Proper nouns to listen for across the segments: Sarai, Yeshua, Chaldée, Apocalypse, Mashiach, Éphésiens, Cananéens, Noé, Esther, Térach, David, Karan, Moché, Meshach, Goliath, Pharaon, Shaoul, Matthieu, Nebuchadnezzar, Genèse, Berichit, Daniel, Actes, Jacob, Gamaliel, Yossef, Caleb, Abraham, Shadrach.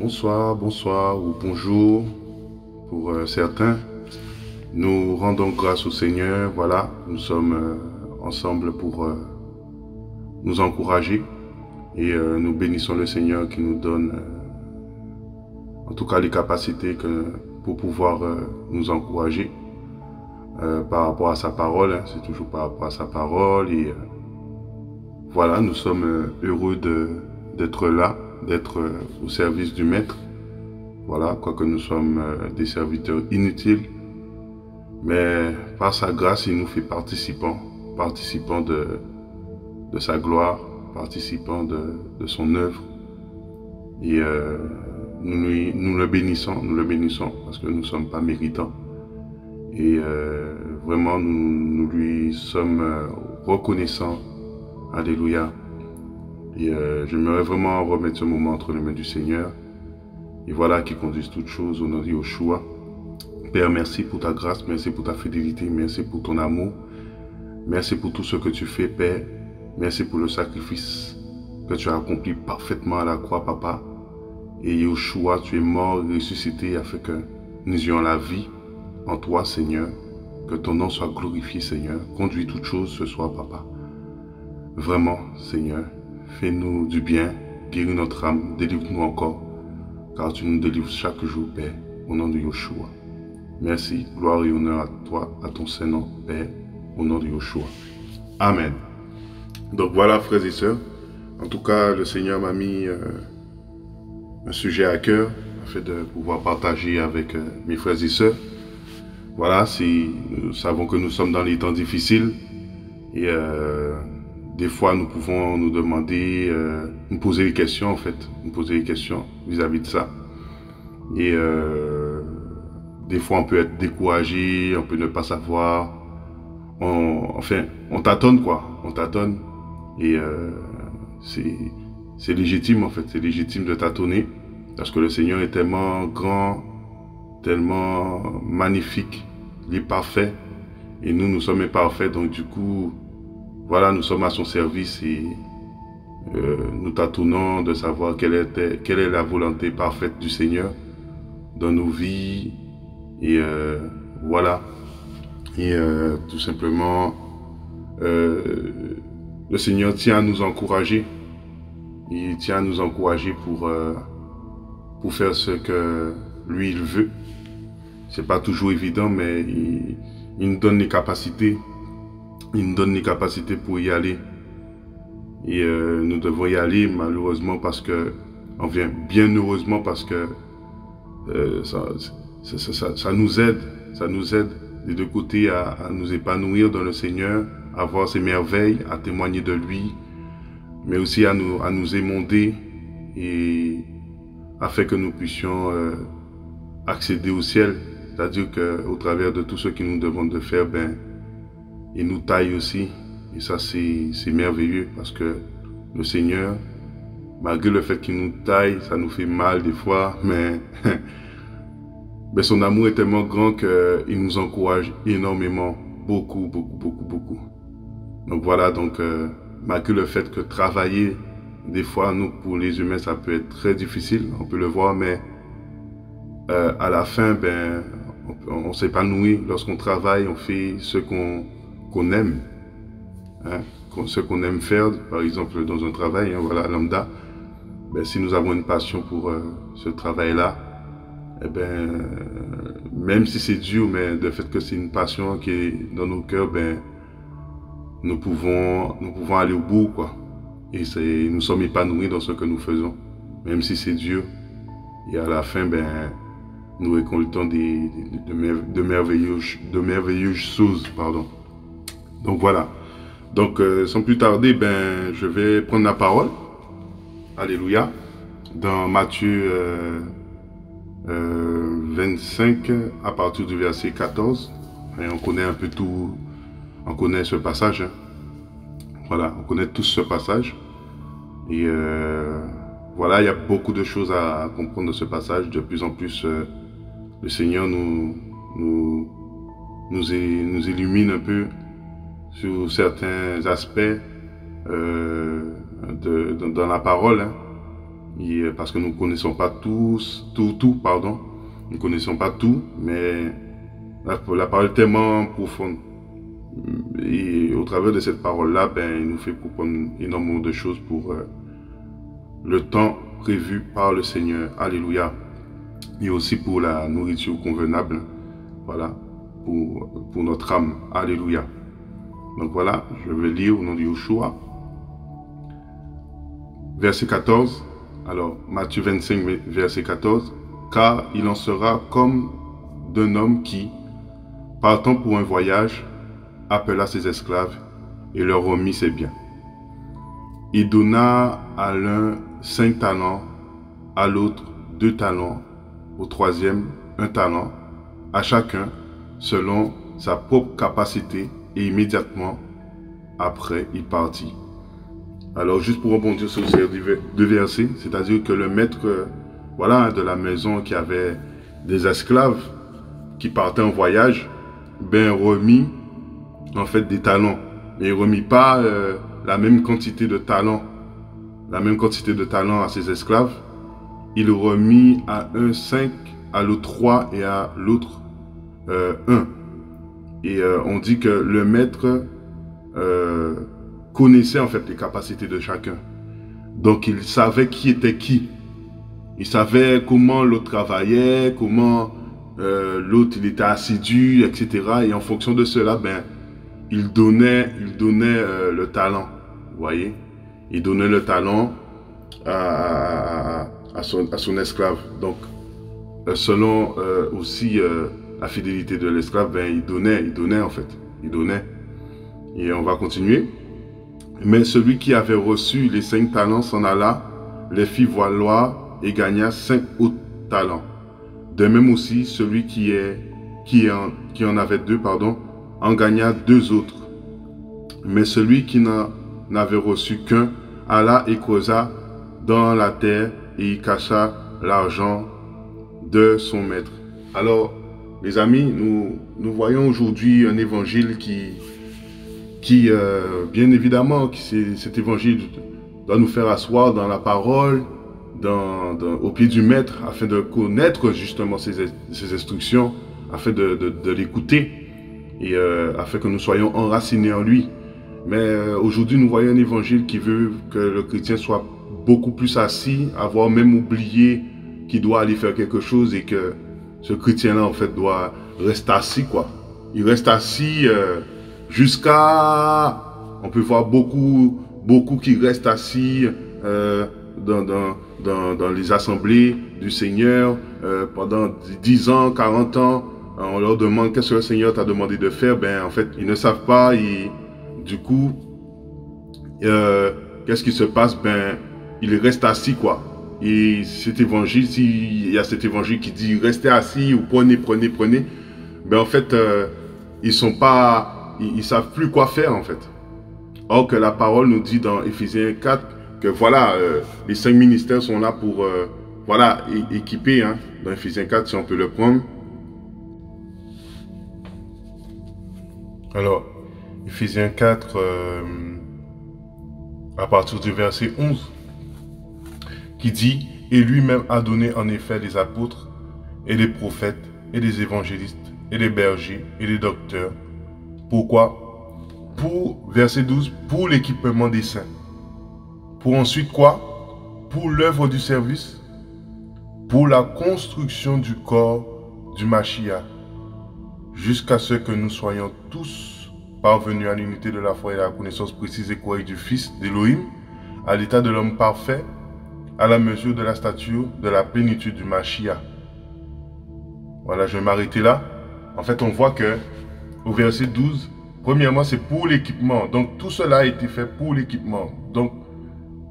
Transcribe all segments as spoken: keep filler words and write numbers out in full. Bonsoir, bonsoir ou bonjour pour euh, certains. Nous rendons grâce au Seigneur. Voilà, nous sommes euh, ensemble pour euh, nous encourager et euh, nous bénissons le Seigneur qui nous donne euh, en tout cas les capacités que, pour pouvoir euh, nous encourager euh, par rapport à sa parole. Hein, c'est toujours par rapport à sa parole et euh, voilà, nous sommes euh, heureux de d'être là, d'être euh, au service du Maître. Voilà, quoique nous sommes euh, des serviteurs inutiles, mais par sa grâce, il nous fait participants, participants de, de sa gloire, participants de, de son œuvre. Et euh, nous, lui, nous le bénissons, nous le bénissons, parce que nous ne sommes pas méritants. Et euh, vraiment, nous, nous lui sommes reconnaissants. Alléluia. Et euh, j'aimerais vraiment remettre ce moment entre les mains du Seigneur. Et voilà, qu'il conduise toutes choses au nom de Yeshua. Père, merci pour ta grâce, merci pour ta fidélité, merci pour ton amour. Merci pour tout ce que tu fais, Père. Merci pour le sacrifice que tu as accompli parfaitement à la croix, Papa. Et Yeshua, tu es mort et ressuscité afin que nous ayons la vie en toi, Seigneur. Que ton nom soit glorifié, Seigneur. Conduis toutes choses ce soir, Papa. Vraiment, Seigneur. Fais-nous du bien, guéris notre âme, délivre-nous encore, car tu nous délivres chaque jour, Père, au nom de Yeshua. Merci, gloire et honneur à toi, à ton Saint-Nom, Père, au nom de Yeshua. Amen. Donc voilà, frères et sœurs, en tout cas, le Seigneur m'a mis euh, un sujet à cœur, afin de pouvoir partager avec euh, mes frères et sœurs. Voilà, si nous savons que nous sommes dans les temps difficiles, et... Euh, des fois, nous pouvons nous demander, euh, nous poser des questions en fait, nous poser des questions vis-à-vis de ça. Et euh, des fois, on peut être découragé, on peut ne pas savoir. On, enfin, on tâtonne quoi, on tâtonne. Et euh, c'est légitime en fait, c'est légitime de tâtonner. Parce que le Seigneur est tellement grand, tellement magnifique, il est parfait. Et nous, nous sommes imparfaits, donc du coup... Voilà, nous sommes à son service et euh, nous tâtonnons de savoir quelle, était, quelle est la volonté parfaite du Seigneur dans nos vies. Et euh, voilà. Et euh, tout simplement, euh, le Seigneur tient à nous encourager. Il tient à nous encourager pour, euh, pour faire ce que lui, il veut. C'est pas toujours évident, mais il, il nous donne les capacités. Il nous donne les capacités pour y aller. Et euh, nous devons y aller malheureusement parce que... Enfin, bien heureusement parce que... Euh, ça, ça, ça, ça, ça nous aide. Ça nous aide des deux côtés à, à nous épanouir dans le Seigneur. À voir ses merveilles, à témoigner de lui. Mais aussi à nous, à nous émonder. Et afin que nous puissions euh, accéder au ciel. C'est-à-dire qu'au travers de tout ce qu'il nous demande de faire, ben... Il nous taille aussi, et ça c'est merveilleux, parce que le Seigneur, malgré le fait qu'il nous taille, ça nous fait mal des fois, mais, mais son amour est tellement grand qu'il nous encourage énormément, beaucoup, beaucoup, beaucoup, beaucoup. Donc voilà, donc euh, malgré le fait que travailler, des fois, nous, pour les humains, ça peut être très difficile, on peut le voir, mais euh, à la fin, ben, on, on s'épanouit, lorsqu'on travaille, on fait ce qu'on... qu'on aime, hein, ce qu'on aime faire, par exemple dans un travail, hein, voilà, lambda, ben, si nous avons une passion pour euh, ce travail-là, eh ben, euh, même si c'est dur, mais le fait que c'est une passion qui est dans nos cœurs, ben, nous pouvons, nous pouvons aller au bout, quoi. Et nous sommes épanouis dans ce que nous faisons, même si c'est dur. Et à la fin, ben, nous récoltons des, des, de, mer, de, merveilleuses, de merveilleuses choses, pardon. Donc voilà, donc euh, sans plus tarder, ben, je vais prendre la parole, alléluia, dans Matthieu euh, euh, vingt-cinq, à partir du verset quatorze, et on connaît un peu tout, on connaît ce passage, hein. Voilà, on connaît tous ce passage, et euh, voilà, il y a beaucoup de choses à comprendre de ce passage, de plus en plus, euh, le Seigneur nous, nous, nous, nous illumine un peu, sur certains aspects euh, de, dans, dans la parole, hein. Et parce que nous ne connaissons pas tous, tout, tout, pardon. Nous ne connaissons pas tout, mais la, la parole est tellement profonde. Et au travers de cette parole-là, ben, il nous fait comprendre énormément de choses pour euh, le temps prévu par le Seigneur. Alléluia. Et aussi pour la nourriture convenable. Voilà. Pour, pour notre âme. Alléluia. Donc voilà, je vais lire au nom de Yeshua. Verset quatorze. Alors, Matthieu vingt-cinq, verset quatorze. Car il en sera comme d'un homme qui, partant pour un voyage, appela ses esclaves et leur remit ses biens. Il donna à l'un cinq talents, à l'autre deux talents, au troisième un talent, à chacun selon sa propre capacité, et immédiatement après il partit. Alors juste pour rebondir sur ces deux versets, c'est-à-dire que le maître, voilà, de la maison qui avait des esclaves qui partaient en voyage, ben remit en fait des talents, mais il remit pas euh, la même quantité de talents, la même quantité de talents à ses esclaves. Il remit à un cinq, à l'autre trois et à l'autre euh, un. Et euh, on dit que le maître euh, connaissait en fait les capacités de chacun. Donc il savait qui était qui. Il savait comment l'autre travaillait, comment euh, l'autre il était assidu, et cetera. Et en fonction de cela, ben il donnait, il donnait euh, le talent. Vous voyez, il donnait le talent à, à, à, son, à son esclave. Donc euh, selon euh, aussi euh, la fidélité de l'esclave, ben il donnait, il donnait en fait, il donnait. Et on va continuer. Mais celui qui avait reçu les cinq talents s'en alla, les fit valoir et gagna cinq autres talents. De même aussi, celui qui, est, qui, en, qui en avait deux, pardon, en gagna deux autres. Mais celui qui n'avait reçu qu'un alla et creusa dans la terre et y cacha l'argent de son maître. Alors, mes amis, nous, nous voyons aujourd'hui un évangile qui... qui, euh, bien évidemment, qui, cet évangile doit nous faire asseoir dans la parole, dans, dans, au pied du maître, afin de connaître justement ses, ses instructions, afin de, de, de l'écouter, et euh, afin que nous soyons enracinés en lui. Mais euh, aujourd'hui, nous voyons un évangile qui veut que le chrétien soit beaucoup plus assis, avoir même oublié qu'il doit aller faire quelque chose, et que ce chrétien-là, en fait, doit rester assis, quoi. Il reste assis... Euh, Jusqu'à, on peut voir beaucoup, beaucoup qui restent assis euh, dans, dans, dans, dans les assemblées du Seigneur euh, pendant dix ans, quarante ans. On leur demande qu'est-ce que le Seigneur t'a demandé de faire. Ben, en fait, ils ne savent pas. Et du coup, euh, qu'est-ce qui se passe? Ben, ils restent assis, quoi. Et cet évangile, s'il y a cet évangile qui dit restez assis ou prenez, prenez, prenez, ben, en fait, euh, ils ne sont pas. Ils ne savent plus quoi faire en fait. Or que la parole nous dit dans Éphésiens quatre que voilà, euh, les cinq ministères sont là pour euh, voilà, équiper. Hein, dans Éphésiens quatre, si on peut le prendre. Alors, Éphésiens quatre, euh, à partir du verset onze, qui dit « Et lui-même a donné en effet les apôtres, et les prophètes, et les évangélistes, et les bergers, et les docteurs. » Pourquoi? Pour, verset douze, pour l'équipement des saints. Pour ensuite quoi? Pour l'œuvre du service, pour la construction du corps du Mashiach, jusqu'à ce que nous soyons tous parvenus à l'unité de la foi et à la connaissance précise et correcte du Fils d'Élohim, à l'état de l'homme parfait, à la mesure de la stature de la plénitude du Mashiach. Voilà, je vais m'arrêter là. En fait, on voit que au verset douze, premièrement, c'est pour l'équipement. Donc, tout cela a été fait pour l'équipement. Donc,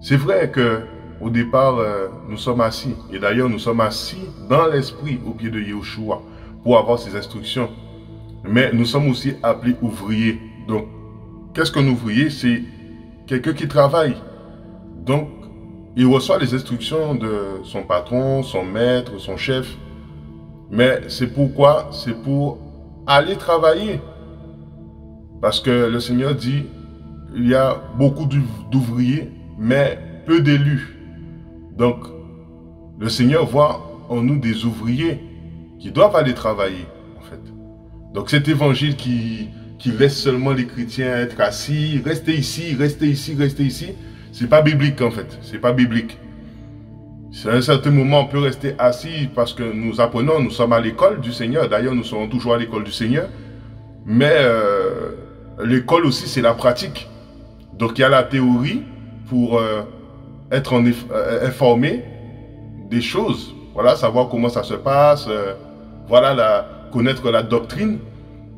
c'est vrai que au départ, euh, nous sommes assis. Et d'ailleurs, nous sommes assis dans l'esprit au pied de Yeshua pour avoir ses instructions. Mais nous sommes aussi appelés ouvriers. Donc, qu'est-ce qu'un ouvrier? C'est quelqu'un qui travaille. Donc, il reçoit les instructions de son patron, son maître, son chef. Mais c'est pourquoi? C'est pour... Allez travailler. Parce que le Seigneur dit, il y a beaucoup d'ouvriers, mais peu d'élus. Donc, le Seigneur voit en nous des ouvriers qui doivent aller travailler, en fait. Donc, cet évangile qui, qui laisse seulement les chrétiens être assis, rester ici, rester ici, rester ici, c'est pas biblique, en fait. C'est pas biblique. À un certain moment, on peut rester assis parce que nous apprenons, nous sommes à l'école du Seigneur. D'ailleurs, nous serons toujours à l'école du Seigneur. Mais euh, l'école aussi, c'est la pratique. Donc, il y a la théorie pour euh, être en, euh, informé des choses. Voilà, savoir comment ça se passe. Euh, voilà, la, connaître la doctrine.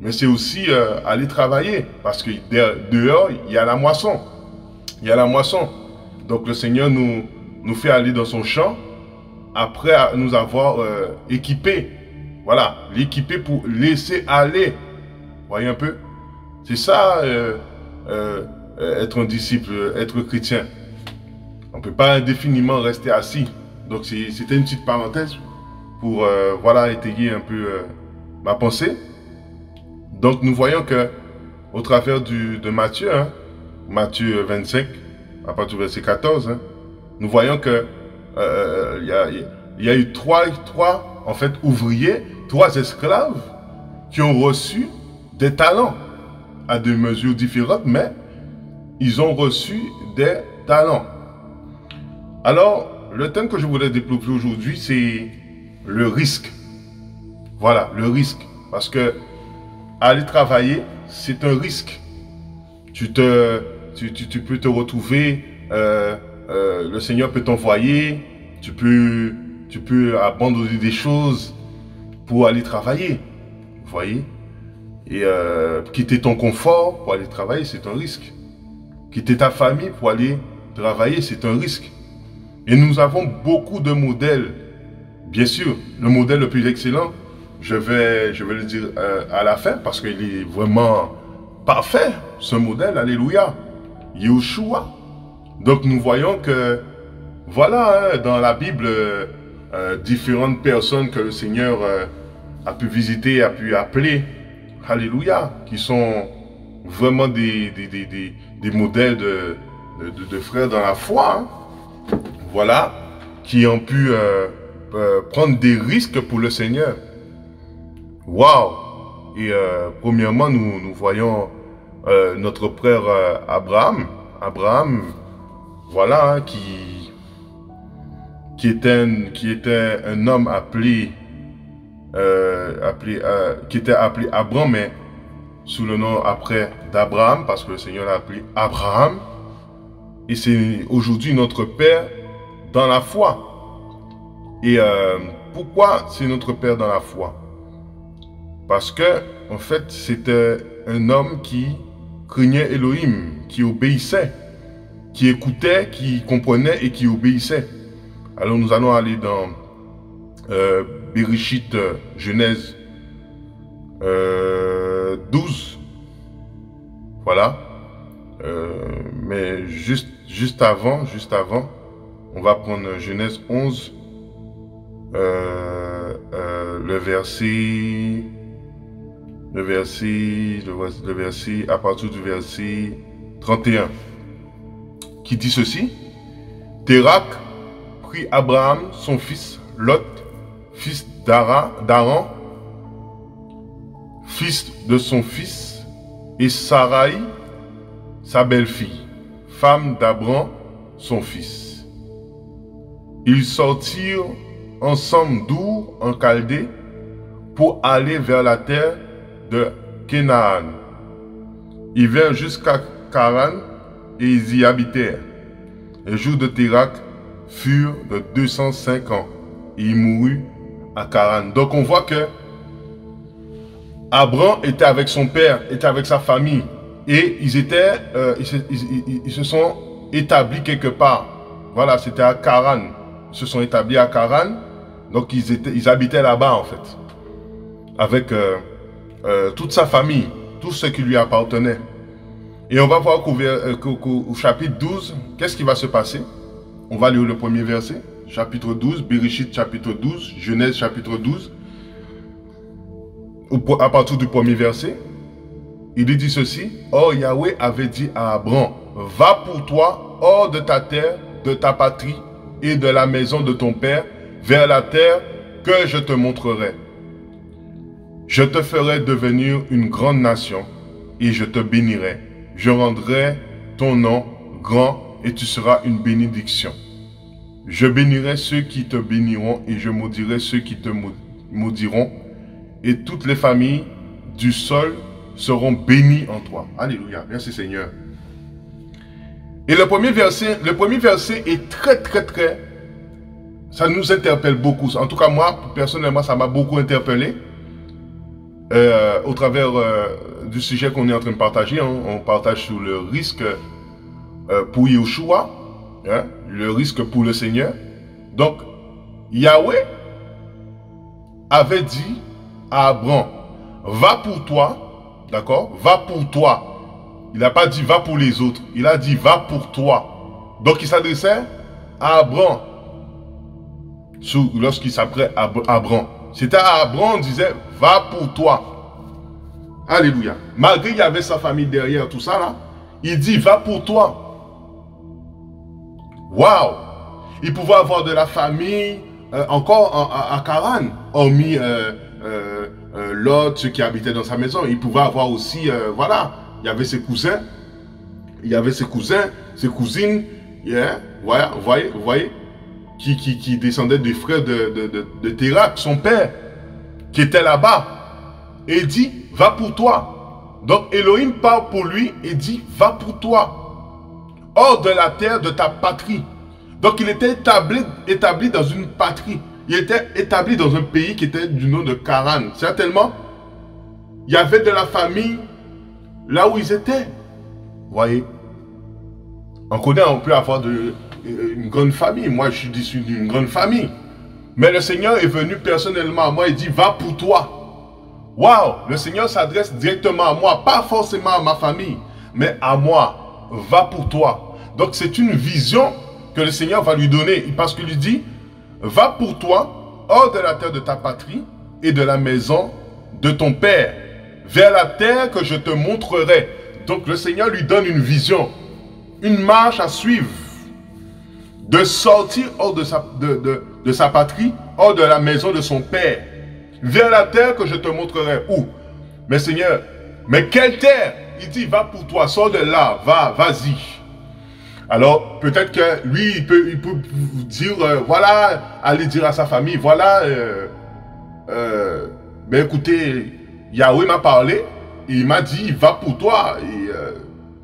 Mais c'est aussi euh, aller travailler parce que dehors, il y a la moisson. Il y a la moisson. Donc, le Seigneur nous... nous fait aller dans son champ après nous avoir euh, équipés. Voilà, l'équiper pour laisser aller. Voyez un peu? C'est ça, euh, euh, être un disciple, être chrétien. On ne peut pas indéfiniment rester assis. Donc, c'était une petite parenthèse pour euh, voilà, étayer un peu euh, ma pensée. Donc, nous voyons que au travers du, de Matthieu, hein, Matthieu vingt-cinq, à partir du verset quatorze, hein, nous voyons que euh, y a, y a eu trois, trois en fait, ouvriers, trois esclaves qui ont reçu des talents à des mesures différentes, mais ils ont reçu des talents. Alors, le thème que je voulais développer aujourd'hui, c'est le risque. Voilà, le risque. Parce que aller travailler, c'est un risque. Tu, te, tu, tu, tu peux te retrouver... Euh, Euh, le Seigneur peut t'envoyer, tu peux, tu peux abandonner des choses pour aller travailler, vous voyez. Et euh, quitter ton confort pour aller travailler, c'est un risque. Quitter ta famille pour aller travailler, c'est un risque. Et nous avons beaucoup de modèles, bien sûr. Le modèle le plus excellent, je vais, je vais le dire euh, à la fin, parce qu'il est vraiment parfait, ce modèle, alléluia, Yeshua. Donc, nous voyons que, voilà, hein, dans la Bible, euh, euh, différentes personnes que le Seigneur euh, a pu visiter, a pu appeler, alléluia, qui sont vraiment des, des, des, des, des modèles de, de, de frères dans la foi, hein, voilà, qui ont pu euh, euh, prendre des risques pour le Seigneur. Waouh! Et euh, premièrement, nous, nous voyons euh, notre frère euh, Abraham, Abraham, voilà, hein, qui, qui était un, qui était un homme appelé, euh, appelé euh, qui était appelé Abram, mais sous le nom après d'Abraham, parce que le Seigneur l'a appelé Abraham. Et c'est aujourd'hui notre Père dans la foi. Et euh, pourquoi c'est notre Père dans la foi? Parce que, en fait, c'était un homme qui craignait Elohim, qui obéissait, qui écoutait, qui comprenait et qui obéissait. Alors nous allons aller dans euh, Berichit, Genèse euh, douze. Voilà. Euh, mais juste, juste avant, juste avant, on va prendre Genèse onze, euh, euh, le verset, le verset, le verset, à partir du verset trente et un. Qui dit ceci: Térach prit Abraham, son fils, Lot, fils d'Aran, fils de son fils, et Sarai, sa belle-fille, femme d'Abram, son fils. Ils sortirent ensemble d'Our, en Chaldée, pour aller vers la terre de Kenaan. Ils vinrent jusqu'à Karan, et ils y habitèrent. Les jours de Térach furent de deux cent cinq ans, et il mourut à Karan. Donc on voit que Abram était avec son père, était avec sa famille, et ils étaient, euh, ils, ils, ils, ils se sont établis quelque part. Voilà, c'était à Karan. Ils se sont établis à Karan, donc ils étaient, ils habitaient là-bas en fait, avec euh, euh, toute sa famille, tout ce qui lui appartenait. Et on va voir qu'au chapitre douze, qu'est-ce qui va se passer? On va lire le premier verset, chapitre douze, Berichit chapitre douze, Genèse chapitre douze, à partir du premier verset. Il est dit ceci: Or Yahweh avait dit à Abram, va pour toi hors de ta terre, de ta patrie et de la maison de ton père vers la terre que je te montrerai. Je te ferai devenir une grande nation et je te bénirai. Je rendrai ton nom grand et tu seras une bénédiction. Je bénirai ceux qui te béniront et je maudirai ceux qui te maudiront. Et toutes les familles du sol seront bénies en toi. Alléluia. Merci Seigneur. Et le premier verset, le premier verset est très, très, très... Ça nous interpelle beaucoup. En tout cas, moi, personnellement, ça m'a beaucoup interpellé. Euh, au travers euh, du sujet qu'on est en train de partager. Hein, on partage sur le risque euh, pour Yeshua. Hein, le risque pour le Seigneur. Donc, Yahweh avait dit à Abram, va pour toi, d'accord? Va pour toi. Il n'a pas dit va pour les autres. Il a dit va pour toi. Donc, il s'adressait à Abram. Lorsqu'il s'appelait Abram. C'était à Abram, on disait va pour toi. Alléluia. Malgré qu'il y avait sa famille derrière, tout ça là, il dit va pour toi. Waouh! Il pouvait avoir de la famille euh, encore à Karan, hormis euh, euh, euh, Lot, ceux qui habitaient dans sa maison. Il pouvait avoir aussi, euh, voilà, il y avait ses cousins, il y avait ses cousins, ses cousines, yeah, voilà, vous voyez, vous voyez, qui, qui, qui descendaient des frères de, de, de, de Térach, son père, qui était là-bas. Et il dit, va pour toi. Donc Elohim parle pour lui et dit, va pour toi. Hors de la terre de ta patrie. Donc il était établi, établi dans une patrie. Il était établi dans un pays qui était du nom de Karan. Certainement, il y avait de la famille là où ils étaient. Vous voyez? On connaît, on peut avoir de, une grande famille. Moi, je suis issu d'une grande famille. Mais le Seigneur est venu personnellement à moi et dit, va pour toi. Waouh! Le Seigneur s'adresse directement à moi. Pas forcément à ma famille, mais à moi. Va pour toi. Donc c'est une vision que le Seigneur va lui donner. Parce qu'il lui dit, va pour toi, hors de la terre de ta patrie et de la maison de ton père, vers la terre que je te montrerai. Donc le Seigneur lui donne une vision, une marche à suivre, de sortir hors de sa, de, de, de sa patrie, hors de la maison de son père, vers la terre que je te montrerai. Où? Mais Seigneur, mais quelle terre? Il dit, va pour toi, sors de là, va, vas-y. Alors, peut-être que lui, il peut, il peut vous dire, euh, voilà, aller dire à sa famille, voilà, euh, euh, ben écoutez, Yahweh m'a parlé, et il m'a dit, va pour toi, et euh,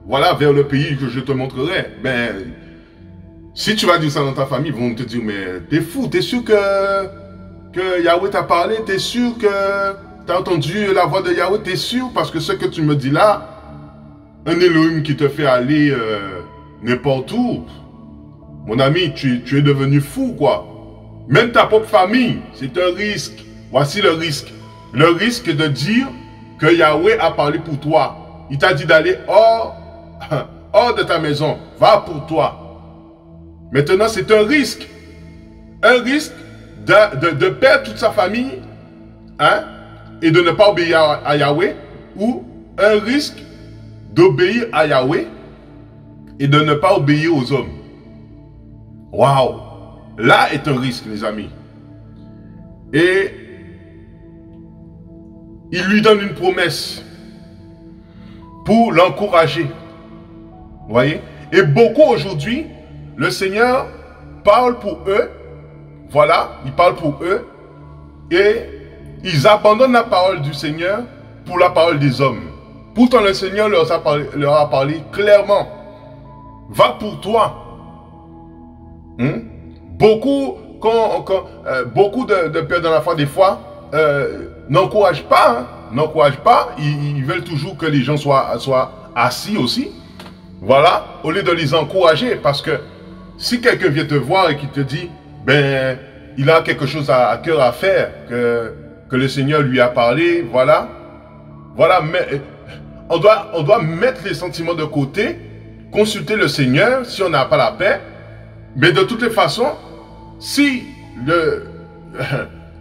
voilà, vers le pays que je te montrerai. Ben, si tu vas dire ça dans ta famille, ils vont te dire, mais t'es fou, t'es sûr que, que Yahweh t'a parlé, t'es sûr que... T'as entendu la voix de Yahweh, t'es sûr? Parce que ce que tu me dis là, un Elohim qui te fait aller euh, n'importe où, mon ami, tu, tu es devenu fou, quoi. Même ta propre famille, c'est un risque. Voici le risque. Le risque de dire que Yahweh a parlé pour toi. Il t'a dit d'aller hors, hors de ta maison. Va pour toi. Maintenant, c'est un risque. Un risque de, de, de perdre toute sa famille. Hein? Et de ne pas obéir à Yahweh, ou un risque d'obéir à Yahweh et de ne pas obéir aux hommes. Waouh! Là est un risque, les amis. Et il lui donne une promesse pour l'encourager. Vous voyez? Et beaucoup aujourd'hui, le Seigneur parle pour eux. Voilà, il parle pour eux. Et ils abandonnent la parole du Seigneur pour la parole des hommes. Pourtant, le Seigneur leur a parlé, leur a parlé clairement. Va pour toi. Hum? Beaucoup, quand, quand, euh, beaucoup de, de pères dans la foi, des fois, euh, n'encouragent pas. Hein? N'encouragent pas. Ils, ils veulent toujours que les gens soient, soient assis aussi. Voilà. Au lieu de les encourager. Parce que si quelqu'un vient te voir et qui te dit, ben, il a quelque chose à, à cœur à faire, que... que le Seigneur lui a parlé, voilà. Voilà, mais on doit, on doit mettre les sentiments de côté, consulter le Seigneur si on n'a pas la paix. Mais de toutes les façons, si le,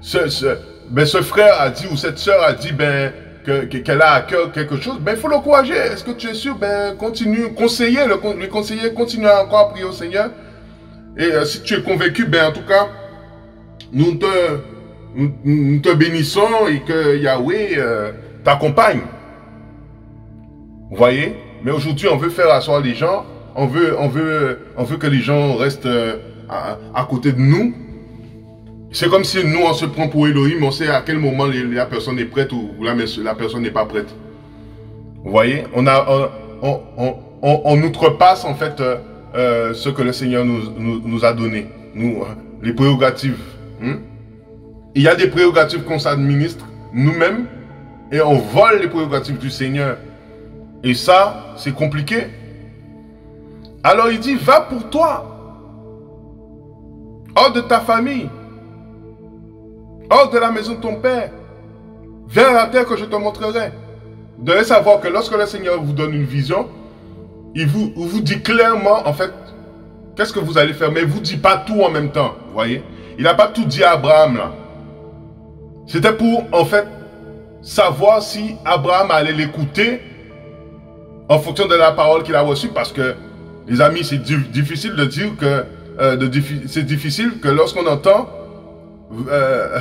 ce, ce, ben ce frère a dit ou cette soeur a dit ben, qu'elle que, qu'elle a à cœur quelque chose, ben, il faut l'encourager. Est-ce que tu es sûr? Ben, continue, conseiller, le, le conseiller continue encore à prier au Seigneur. Et euh, si tu es convaincu, ben en tout cas, nous te, nous, nous te bénissons et que Yahweh euh, t'accompagne. Vous voyez? Mais aujourd'hui, on veut faire asseoir les gens. On veut, on veut, on veut que les gens restent euh, à, à côté de nous. C'est comme si nous, on se prend pour Elohim. On sait à quel moment la personne est prête ou la, la personne n'est pas prête. Vous voyez? On, a, on, on, on, on outrepasse en fait euh, euh, ce que le Seigneur nous, nous, nous a donné. Nous, les prérogatives. Hmm? Il y a des prérogatives qu'on s'administre nous-mêmes. Et on vole les prérogatives du Seigneur. Et ça, c'est compliqué. Alors il dit, va pour toi, hors de ta famille, hors de la maison de ton père, vers la terre que je te montrerai. Vous devez savoir que lorsque le Seigneur vous donne une vision, il vous, il vous dit clairement, en fait, qu'est-ce que vous allez faire, mais il ne vous dit pas tout en même temps, vous voyez. Il n'a pas tout dit à Abraham, là. C'était pour, en fait, savoir si Abraham allait l'écouter en fonction de la parole qu'il a reçue, parce que les amis, c'est difficile de dire que... Euh, c'est difficile que lorsqu'on entend... Euh,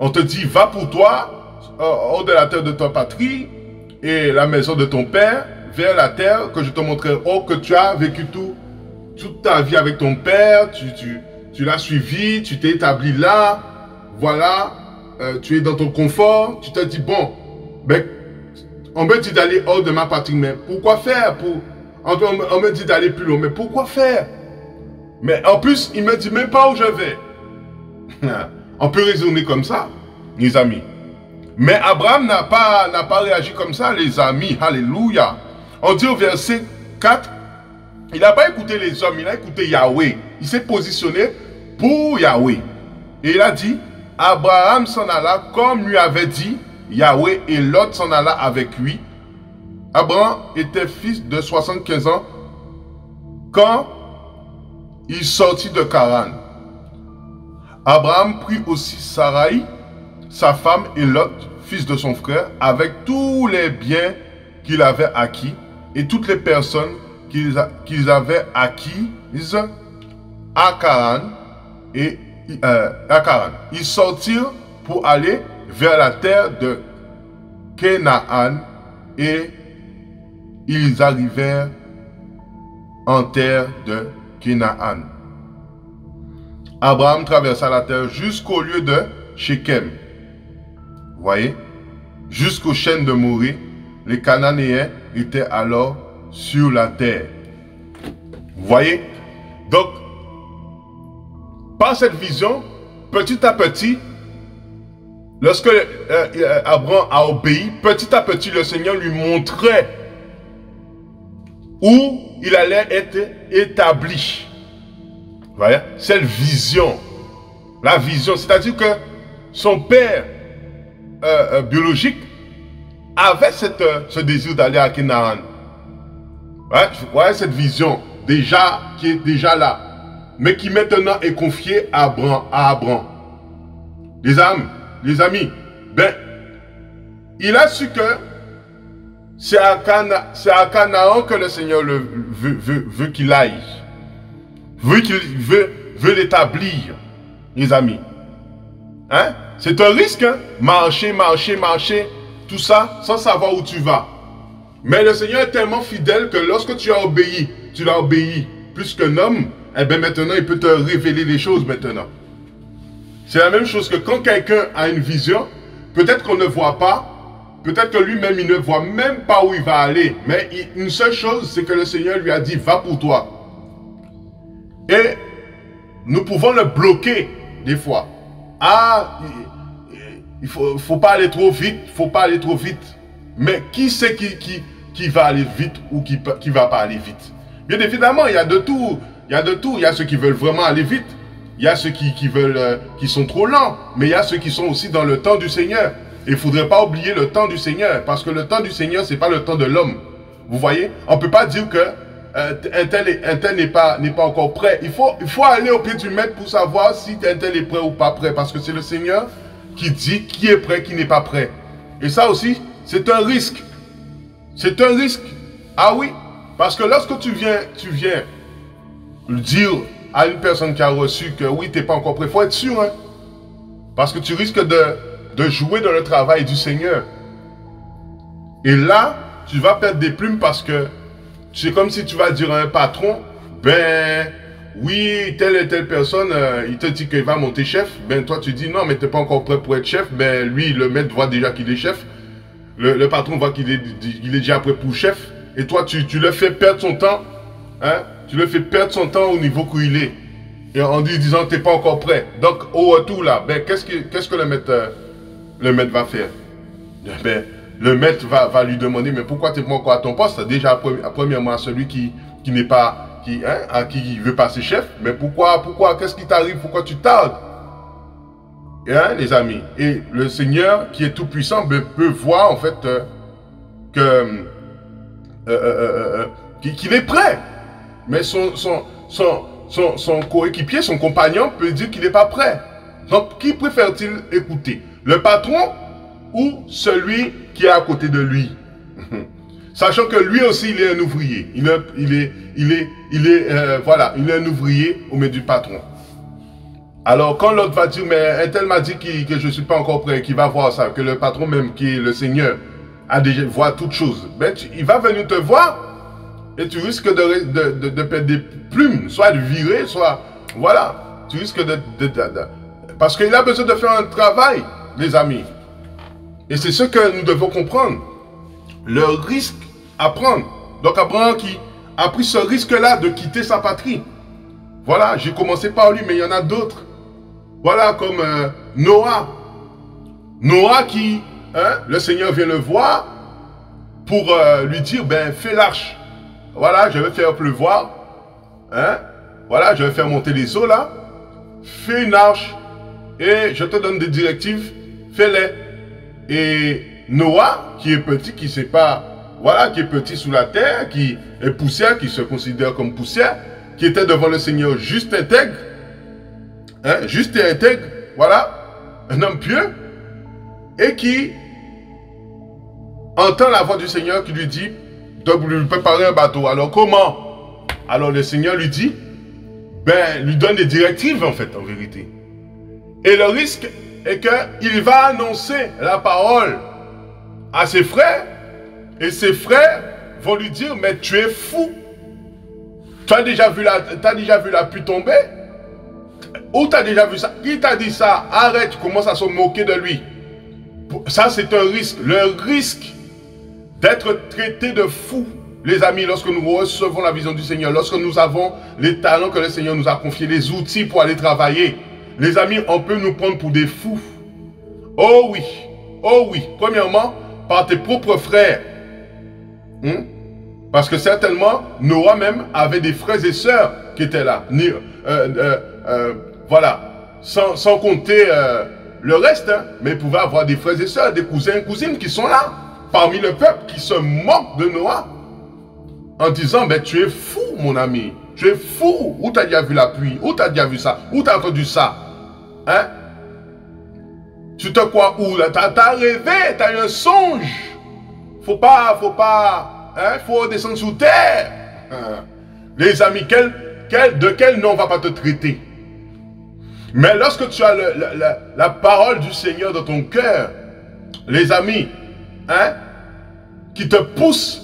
on te dit, va pour toi, hors de la terre de ta patrie, et la maison de ton père, vers la terre que je te montrerai. Oh, que tu as vécu tout, toute ta vie avec ton père, tu, tu, tu l'as suivi, tu t'es établi là, voilà, euh, tu es dans ton confort, tu te dis, bon, ben, on me dit d'aller hors de ma patrie, mais pourquoi faire pour... On me dit d'aller plus loin, mais pourquoi faire? Mais en plus, il me dit même pas où je vais. On peut raisonner comme ça, les amis. Mais Abraham n'a pas, n'a pas réagi comme ça, les amis. Alléluia. On dit au verset quatre, il n'a pas écouté les hommes, il a écouté Yahweh. Il s'est positionné pour Yahweh. Et il a dit, Abraham s'en alla comme lui avait dit Yahweh, et Lot s'en alla avec lui. Abraham était fils de soixante-quinze ans quand il sortit de Karan. Abraham prit aussi Sarai, sa femme, et Lot, fils de son frère, avec tous les biens qu'il avait acquis et toutes les personnes qu'ils qu'ils avaient acquises à Karan. Et, euh, à Karan. Ils sortirent pour aller vers la terre de Kenaan et ils arrivèrent en terre de Kenaan. Abraham traversa la terre jusqu'au lieu de Shechem. Vous voyez? Jusqu'aux chaînes de Moré. Les Cananéens étaient alors sur la terre. Vous voyez? Donc, par cette vision, petit à petit, lorsque euh, Abraham a obéi, petit à petit, le Seigneur lui montrait où il allait être établi. Voilà. Cette vision. La vision. C'est-à-dire que son père euh, euh, biologique avait cette, euh, ce désir d'aller à Kenaan. Voilà. Voilà cette vision déjà, qui est déjà là. Mais qui maintenant est confiée à Abraham. À Abraham. Les âmes, les amis, ben, il a su que c'est à Canaan que le Seigneur le, veut, veut, veut qu'il aille. Veut qu'il veut, veut l'établir, les amis. Hein? C'est un risque, hein? Marcher, marcher, marcher, tout ça, sans savoir où tu vas. Mais le Seigneur est tellement fidèle que lorsque tu as obéi, tu l'as obéi plus qu'un homme, eh bien maintenant, il peut te révéler des choses maintenant. C'est la même chose que quand quelqu'un a une vision, peut-être qu'on ne voit pas, peut-être que lui-même, il ne voit même pas où il va aller. Mais il, une seule chose, c'est que le Seigneur lui a dit, va pour toi. Et nous pouvons le bloquer, des fois. Ah, il ne faut, faut pas aller trop vite, il ne faut pas aller trop vite. Mais qui c'est qui, qui, qui va aller vite ou qui ne va pas aller vite? Bien évidemment, il y a de tout. Il y a de tout. Il y a ceux qui veulent vraiment aller vite. Il y a ceux qui, qui, veulent, qui sont trop lents. Mais il y a ceux qui sont aussi dans le temps du Seigneur. Il ne faudrait pas oublier le temps du Seigneur. Parce que le temps du Seigneur, ce n'est pas le temps de l'homme. Vous voyez? On ne peut pas dire que euh, un tel, un tel n'est pas, n'est pas encore prêt. Il faut, il faut aller au pied du maître pour savoir si un tel est prêt ou pas prêt. Parce que c'est le Seigneur qui dit qui est prêt, qui n'est pas prêt. Et ça aussi, c'est un risque. C'est un risque. Ah oui? Parce que lorsque tu viens, tu viens dire à une personne qui a reçu que oui, tu n'es pas encore prêt. Il faut être sûr, hein? Parce que tu risques de, de jouer dans le travail du Seigneur. Et là, tu vas perdre des plumes parce que c'est comme si tu vas dire à un patron, ben oui, telle et telle personne, euh, il te dit qu'il va monter chef. Ben toi, tu dis non, mais tu n'es pas encore prêt pour être chef. Ben lui, le maître voit déjà qu'il est chef. Le, le patron voit qu'il est, il est déjà prêt pour chef. Et toi, tu, tu le fais perdre son temps. Hein? Tu le fais perdre son temps au niveau où il est. Et en lui disant, tu n'es pas encore prêt. Donc, au retour là, ben, qu'est-ce que, qu'est-ce que le maître, euh, le maître va faire? Ben, le maître va, va lui demander, mais pourquoi tu n'es pas encore à ton poste? Déjà, premièrement, à celui qui, qui n'est pas, qui, hein, à qui veut passer chef. Mais pourquoi, pourquoi, qu'est-ce qui t'arrive? Pourquoi tu tardes? Et, hein, les amis, et le Seigneur qui est tout puissant ben, peut voir en fait euh, que euh, euh, euh, qu'il est prêt, mais son son son son, son coéquipier, son compagnon peut dire qu'il n'est pas prêt. Donc qui préfère-t-il écouter, le patron ou celui qui est à côté de lui, sachant que lui aussi il est un ouvrier, il est il est il est il est euh, voilà, il est un ouvrier au milieu du patron. Alors, quand l'autre va dire, mais un tel m'a dit que, que je ne suis pas encore prêt, qu'il va voir ça, que le patron même, qui est le Seigneur, a déjà, voit toutes choses, ben, tu, il va venir te voir et tu risques de, de, de, de perdre des plumes, soit de virer, soit... Voilà, tu risques de... de, de, de parce qu'il a besoin de faire un travail, les amis. Et c'est ce que nous devons comprendre, le risque à prendre. Donc, Abraham qui a pris ce risque-là de quitter sa patrie. Voilà, j'ai commencé par lui, mais il y en a d'autres. Voilà, comme euh, Noah. Noah qui, hein, le Seigneur vient le voir pour euh, lui dire, ben, fais l'arche. Voilà, je vais faire pleuvoir. Hein? Voilà, je vais faire monter les eaux là. Fais une arche et je te donne des directives. Fais-les. Et Noah, qui est petit, qui ne sait pas, voilà, qui est petit sous la terre, qui est poussière, qui se considère comme poussière, qui était devant le Seigneur juste intègre, hein, juste et intègre, voilà, un homme pieux, et qui entend la voix du Seigneur qui lui dit de lui préparer un bateau. Alors comment? Alors le Seigneur lui dit, ben, lui donne des directives en fait, en vérité. Et le risque est qu'il va annoncer la parole à ses frères, et ses frères vont lui dire, mais tu es fou. Tu as déjà vu la, t'as déjà vu la pluie tomber? Ou tu as déjà vu ça? Il t'a dit ça, arrête, tu commences à se moquer de lui. Ça, c'est un risque. Le risque d'être traité de fou, les amis, lorsque nous recevons la vision du Seigneur, lorsque nous avons les talents que le Seigneur nous a confiés, les outils pour aller travailler. Les amis, on peut nous prendre pour des fous. Oh oui, oh oui. Premièrement, par tes propres frères. Hum? Parce que certainement, Noah même avait des frères et sœurs qui étaient là. Euh, euh, euh, voilà. Sans, sans compter euh, le reste, hein. Mais il pouvait avoir des frères et sœurs, des cousins et cousines qui sont là, parmi le peuple, qui se moquent de Noah. En disant, ben, tu es fou, mon ami. Tu es fou. Où tu as déjà vu la pluie? Où tu as déjà vu ça? Où tu as entendu ça? Hein? Tu te crois où? Tu as, as rêvé, tu as eu un songe. Faut pas, faut pas... Il hein, faut redescendre sous terre. Hein. Les amis, quel, quel, de quel nom on ne va pas te traiter? Mais lorsque tu as le, le, la, la parole du Seigneur dans ton cœur, les amis, hein, qui te poussent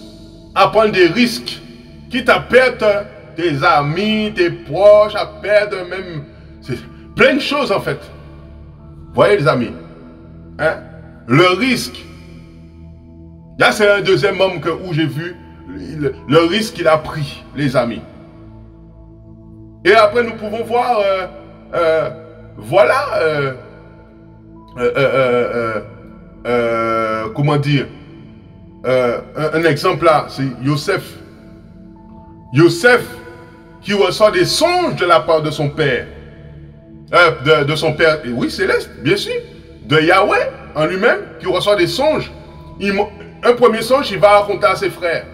à prendre des risques, qui t'apportent tes amis, tes proches, à perdre même... C'est plein de choses en fait. Voyez les amis, hein, le risque. Là, c'est un deuxième homme que, où j'ai vu le, le risque qu'il a pris, les amis. Et après, nous pouvons voir, euh, euh, voilà, euh, euh, euh, euh, euh, comment dire, euh, un, un exemple là, c'est Yossef. Yossef qui reçoit des songes de la part de son père. Euh, de, de son père, oui, céleste, bien sûr, de Yahweh en lui-même, qui reçoit des songes. Il, un premier songe, il va raconter à ses frères.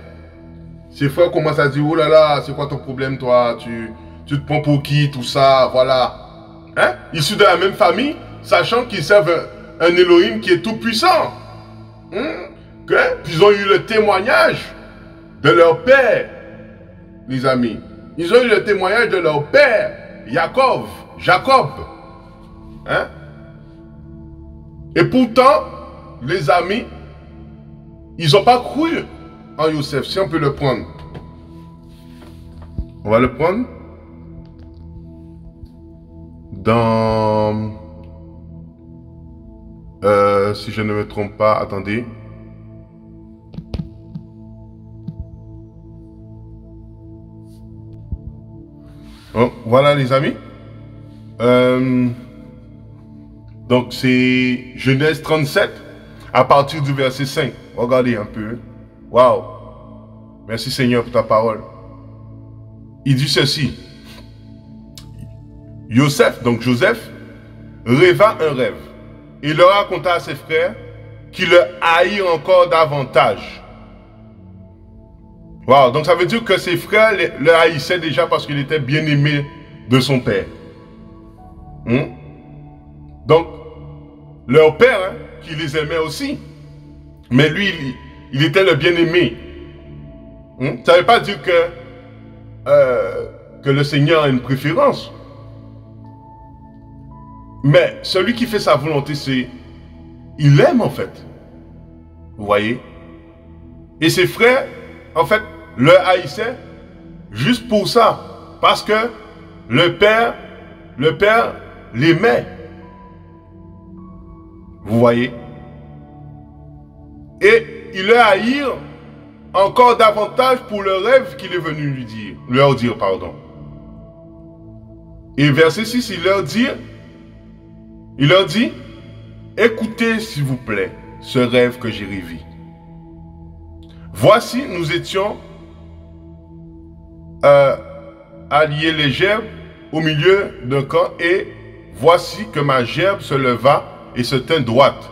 Ses frères commencent à dire, oh là là, c'est quoi ton problème, toi? Tu, tu te prends pour qui, tout ça, voilà. Hein? Issus de la même famille, sachant qu'ils servent un, un Elohim qui est tout puissant. Hein? Hein? Ils ont eu le témoignage de leur père, les amis. Ils ont eu le témoignage de leur père. Jacob, Jacob. Hein? Et pourtant, les amis, ils n'ont pas cru en Yossef. Si on peut le prendre. On va le prendre. Dans... Euh, si je ne me trompe pas, attendez. Oh, voilà les amis. Euh, donc c'est Genèse trente-sept, à partir du verset cinq. Regardez un peu. Waouh. Merci Seigneur pour ta parole. Il dit ceci. Yossef, donc Joseph, rêva un rêve. Il le raconta à ses frères qui le haïrent encore davantage. Wow. Donc ça veut dire que ses frères le haïssaient déjà parce qu'il était bien aimé de son père. Hmm? Donc, leur père, hein, qui les aimait aussi. Mais lui, il, il était le bien-aimé. Hmm? Ça ne veut pas dire que, euh, que le Seigneur a une préférence. Mais celui qui fait sa volonté, c'est... Il aime en fait. Vous voyez? Et ses frères, en fait, le haïssaient juste pour ça. Parce que le père, le père l'aimait. Vous voyez? Et il le haïrent encore davantage pour le rêve qu'il est venu lui dire, leur dire, pardon. Et verset six, il leur dit, il leur dit, écoutez s'il vous plaît ce rêve que j'ai rêvé. Voici, nous étions euh, alliés les gerbes au milieu d'un camp, et voici que ma gerbe se leva et se tint droite.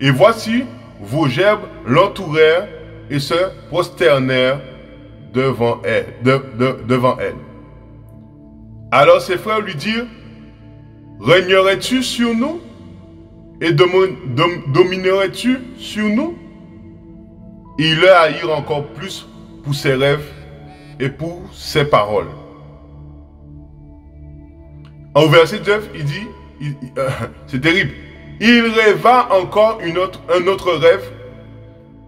Et voici, vos gerbes l'entourèrent et se prosternèrent devant elle. De, de, devant elle. Alors ses frères lui dirent, régnerais-tu sur nous et dom, dom, dominerais-tu sur nous? Et il le haïr encore plus pour ses rêves et pour ses paroles. En verset neuf, il dit, il, il, euh, c'est terrible, il rêva encore une autre, un autre rêve.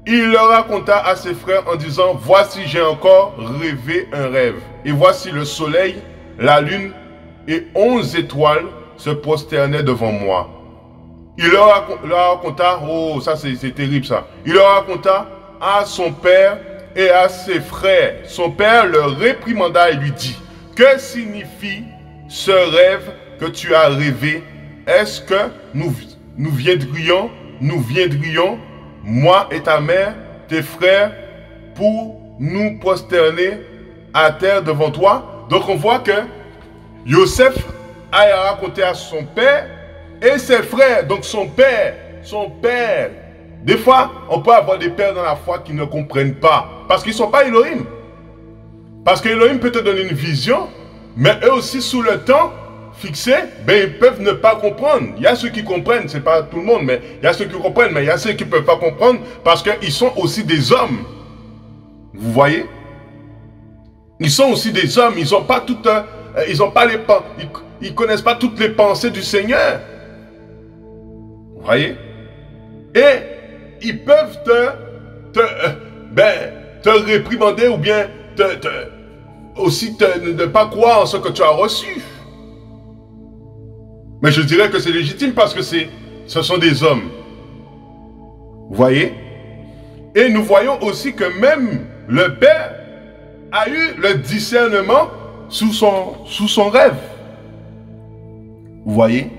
Il le raconta à ses frères en disant, voici j'ai encore rêvé un rêve. Et voici le soleil, la lune et onze étoiles se prosternaient devant moi. Il leur raconta, oh ça c'est terrible ça, il leur raconta à son père et à ses frères. Son père le réprimanda et lui dit, que signifie ce rêve que tu as rêvé? Est-ce que nous, nous viendrions, nous viendrions, moi et ta mère, tes frères, pour nous prosterner à terre devant toi? Donc on voit que Yossef a raconté à son père et ses frères. Donc son père, son père. Des fois, on peut avoir des pères dans la foi qui ne comprennent pas. Parce qu'ils ne sont pas Elohim. Parce que Elohim peut te donner une vision, mais eux aussi, sous le temps fixé, ben, ils peuvent ne pas comprendre. Il y a ceux qui comprennent, ce n'est pas tout le monde, mais il y a ceux qui comprennent, mais il y a ceux qui ne peuvent pas comprendre parce qu'ils sont aussi des hommes. Vous voyez? Ils sont aussi des hommes, ils n'ont pas toute... Ils ont pas les ils, ils connaissent pas toutes les pensées du Seigneur. Vous voyez? Et ils peuvent te, te, euh, ben, te réprimander ou bien te, te, aussi te, ne pas croire en ce que tu as reçu. Mais je dirais que c'est légitime parce que ce sont des hommes. Vous voyez? Et nous voyons aussi que même le Père a eu le discernement sous son, sous son rêve. Vous voyez?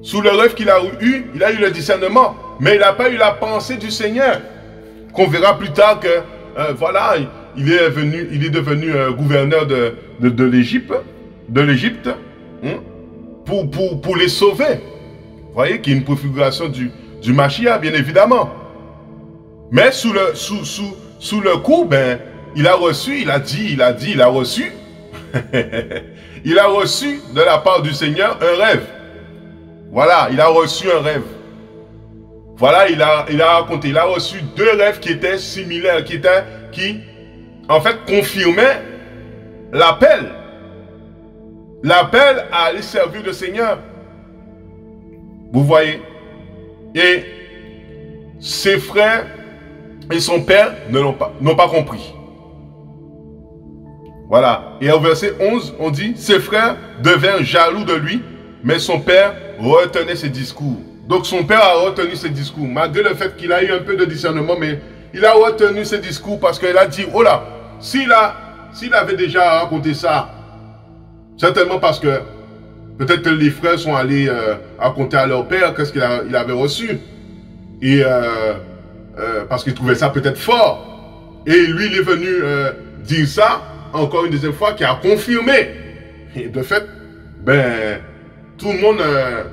Sous le rêve qu'il a eu, il a eu le discernement, mais il n'a pas eu la pensée du Seigneur. Qu'on verra plus tard que, euh, voilà, il est, venu, il est devenu euh, gouverneur de, de, de l'Égypte, de l'Égypte, hein, pour, pour, pour les sauver. Vous voyez qu'il y a une préfiguration du, du Mashiach, bien évidemment. Mais sous le, sous, sous, sous le coup, ben, il a reçu, il a dit, il a dit, il a reçu. Il a reçu de la part du Seigneur un rêve. Voilà, il a reçu un rêve. Voilà, il a, il a raconté. Il a reçu deux rêves qui étaient similaires, qui, étaient, qui en fait confirmaient l'appel, l'appel à aller servir le Seigneur. Vous voyez? Et ses frères et son père ne l'ont pas, n'ont pas compris. Voilà. Et au verset onze, on dit, ses frères devinrent jaloux de lui, mais son père retenait ses discours. Donc son père a retenu ses discours, malgré le fait qu'il a eu un peu de discernement, mais il a retenu ses discours parce qu'il a dit, oh là, s'il a, s'il avait déjà raconté ça, certainement parce que peut-être que les frères sont allés euh, raconter à leur père qu'est-ce qu'il il avait reçu. Et euh, euh, parce qu'il trouvait ça peut-être fort. Et lui, il est venu euh, dire ça, encore une deuxième fois, qui a confirmé. Et de fait, ben, tout le monde euh,